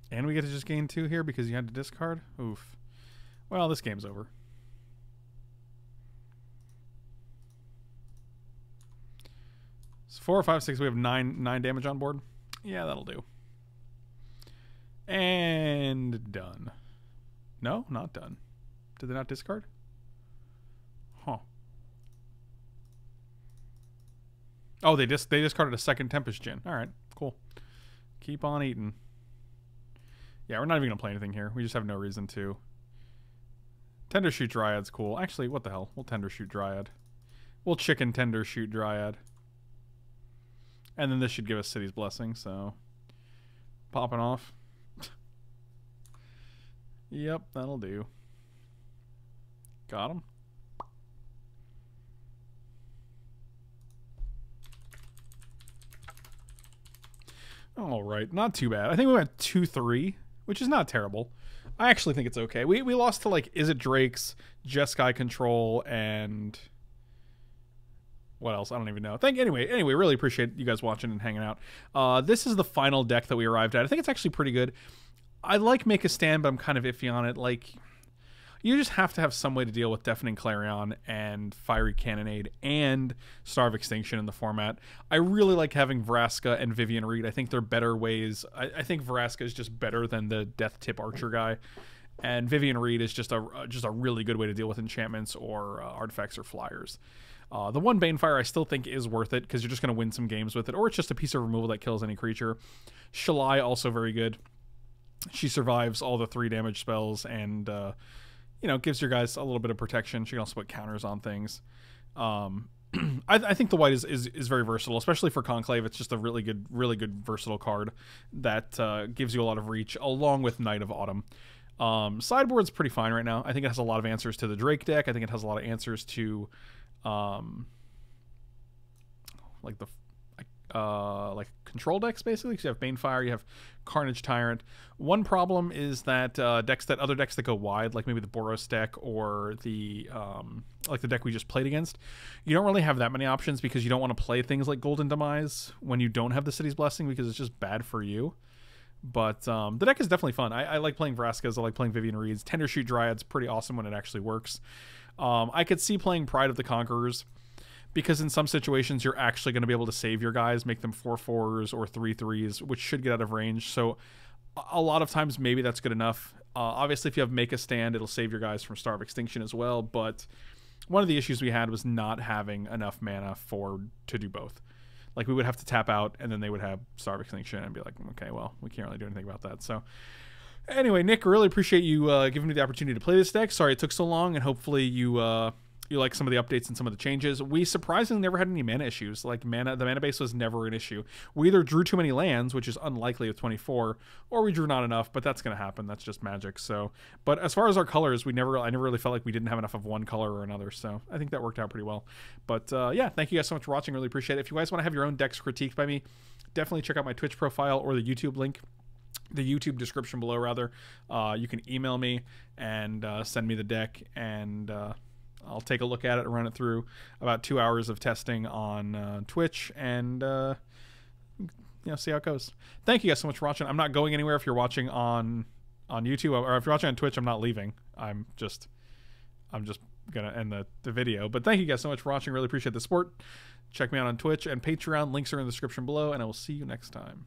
And we get to just gain 2 here because you had to discard? Oof. Well, this game's over. So 4, 5, 6. We have 9 damage on board. Yeah, that'll do. And done. No, not done. Did they not discard? Huh. Oh, they discarded a second Tempest Djinn. All right, cool. Keep on eating. Yeah, we're not even gonna play anything here. We just have no reason to. Tendershoot Dryad's cool. Actually, what the hell? We'll Tendershoot Dryad. We'll chicken Tendershoot Dryad. And then this should give us City's Blessing, so... popping off. Yep, that'll do. Got him. Alright, not too bad. I think we went 2-3, which is not terrible. I actually think it's okay. We lost to, like, Is It Drake's, Jeskai Control, and... what else? I don't even know. Anyway, really appreciate you guys watching and hanging out. This is the final deck that we arrived at. I think it's actually pretty good. I like Make a Stand, but I'm kind of iffy on it. Like, you just have to have some way to deal with Deafening Clarion and Fiery Cannonade and Star of Extinction in the format. I really like having Vraska and Vivien Reid. I think they're better ways. I think Vraska is just better than the Death Tip Archer guy. And Vivien Reid is just a really good way to deal with enchantments or artifacts or flyers. The one Banefire I still think is worth it because you're just going to win some games with it, or it's just a piece of removal that kills any creature. Shalai, also very good. She survives all the 3 damage spells and, you know, gives your guys a little bit of protection. She can also put counters on things. I think the white is very versatile, especially for Conclave. It's just a really good versatile card that gives you a lot of reach, along with Knight of Autumn. Sideboard's pretty fine right now. I think it has a lot of answers to the Drake deck. I think it has a lot of answers to like control decks, basically. So you have Banefire, you have Carnage Tyrant. One problem is that other decks that go wide, like maybe the Boros deck or the like the deck we just played against, you don't really have that many options, because you don't want to play things like Golden Demise when you don't have the City's Blessing, because it's just bad for you. But the deck is definitely fun. I like playing Vraska's. I like playing Vivien Reid's. Tendershoot Dryad's pretty awesome when it actually works. I could see playing Pride of the Conquerors, because in some situations you're actually going to be able to save your guys, make them 4/4s or 3/3s, which should get out of range. So a lot of times maybe that's good enough. Obviously, if you have Make a Stand, it'll save your guys from Star of Extinction as well. But one of the issues we had was not having enough mana to do both. Like, we would have to tap out, and then they would have Star of Extinction and be like, okay, well, we can't really do anything about that. So anyway, Nick, really appreciate you giving me the opportunity to play this deck. Sorry it took so long, and hopefully you like some of the updates and some of the changes. We surprisingly never had any mana issues. Like, the mana base was never an issue. We either drew too many lands, which is unlikely with 24, or we drew not enough, but that's going to happen. That's just Magic. So, but as far as our colors, I never really felt like we didn't have enough of one color or another. So I think that worked out pretty well. But yeah, thank you guys so much for watching. Really appreciate it. If you guys want to have your own decks critiqued by me, definitely check out my Twitch profile or the YouTube link. The YouTube description below, rather. You can email me and send me the deck, and I'll take a look at it and run it through about 2 hours of testing on Twitch, and you know, see how it goes. Thank you guys so much for watching. I'm not going anywhere. If you're watching on YouTube, or if you're watching on Twitch, I'm not leaving. I'm just gonna end the video. But thank you guys so much for watching. Really appreciate the support. Check me out on Twitch and Patreon. Links are in the description below, and I will see you next time.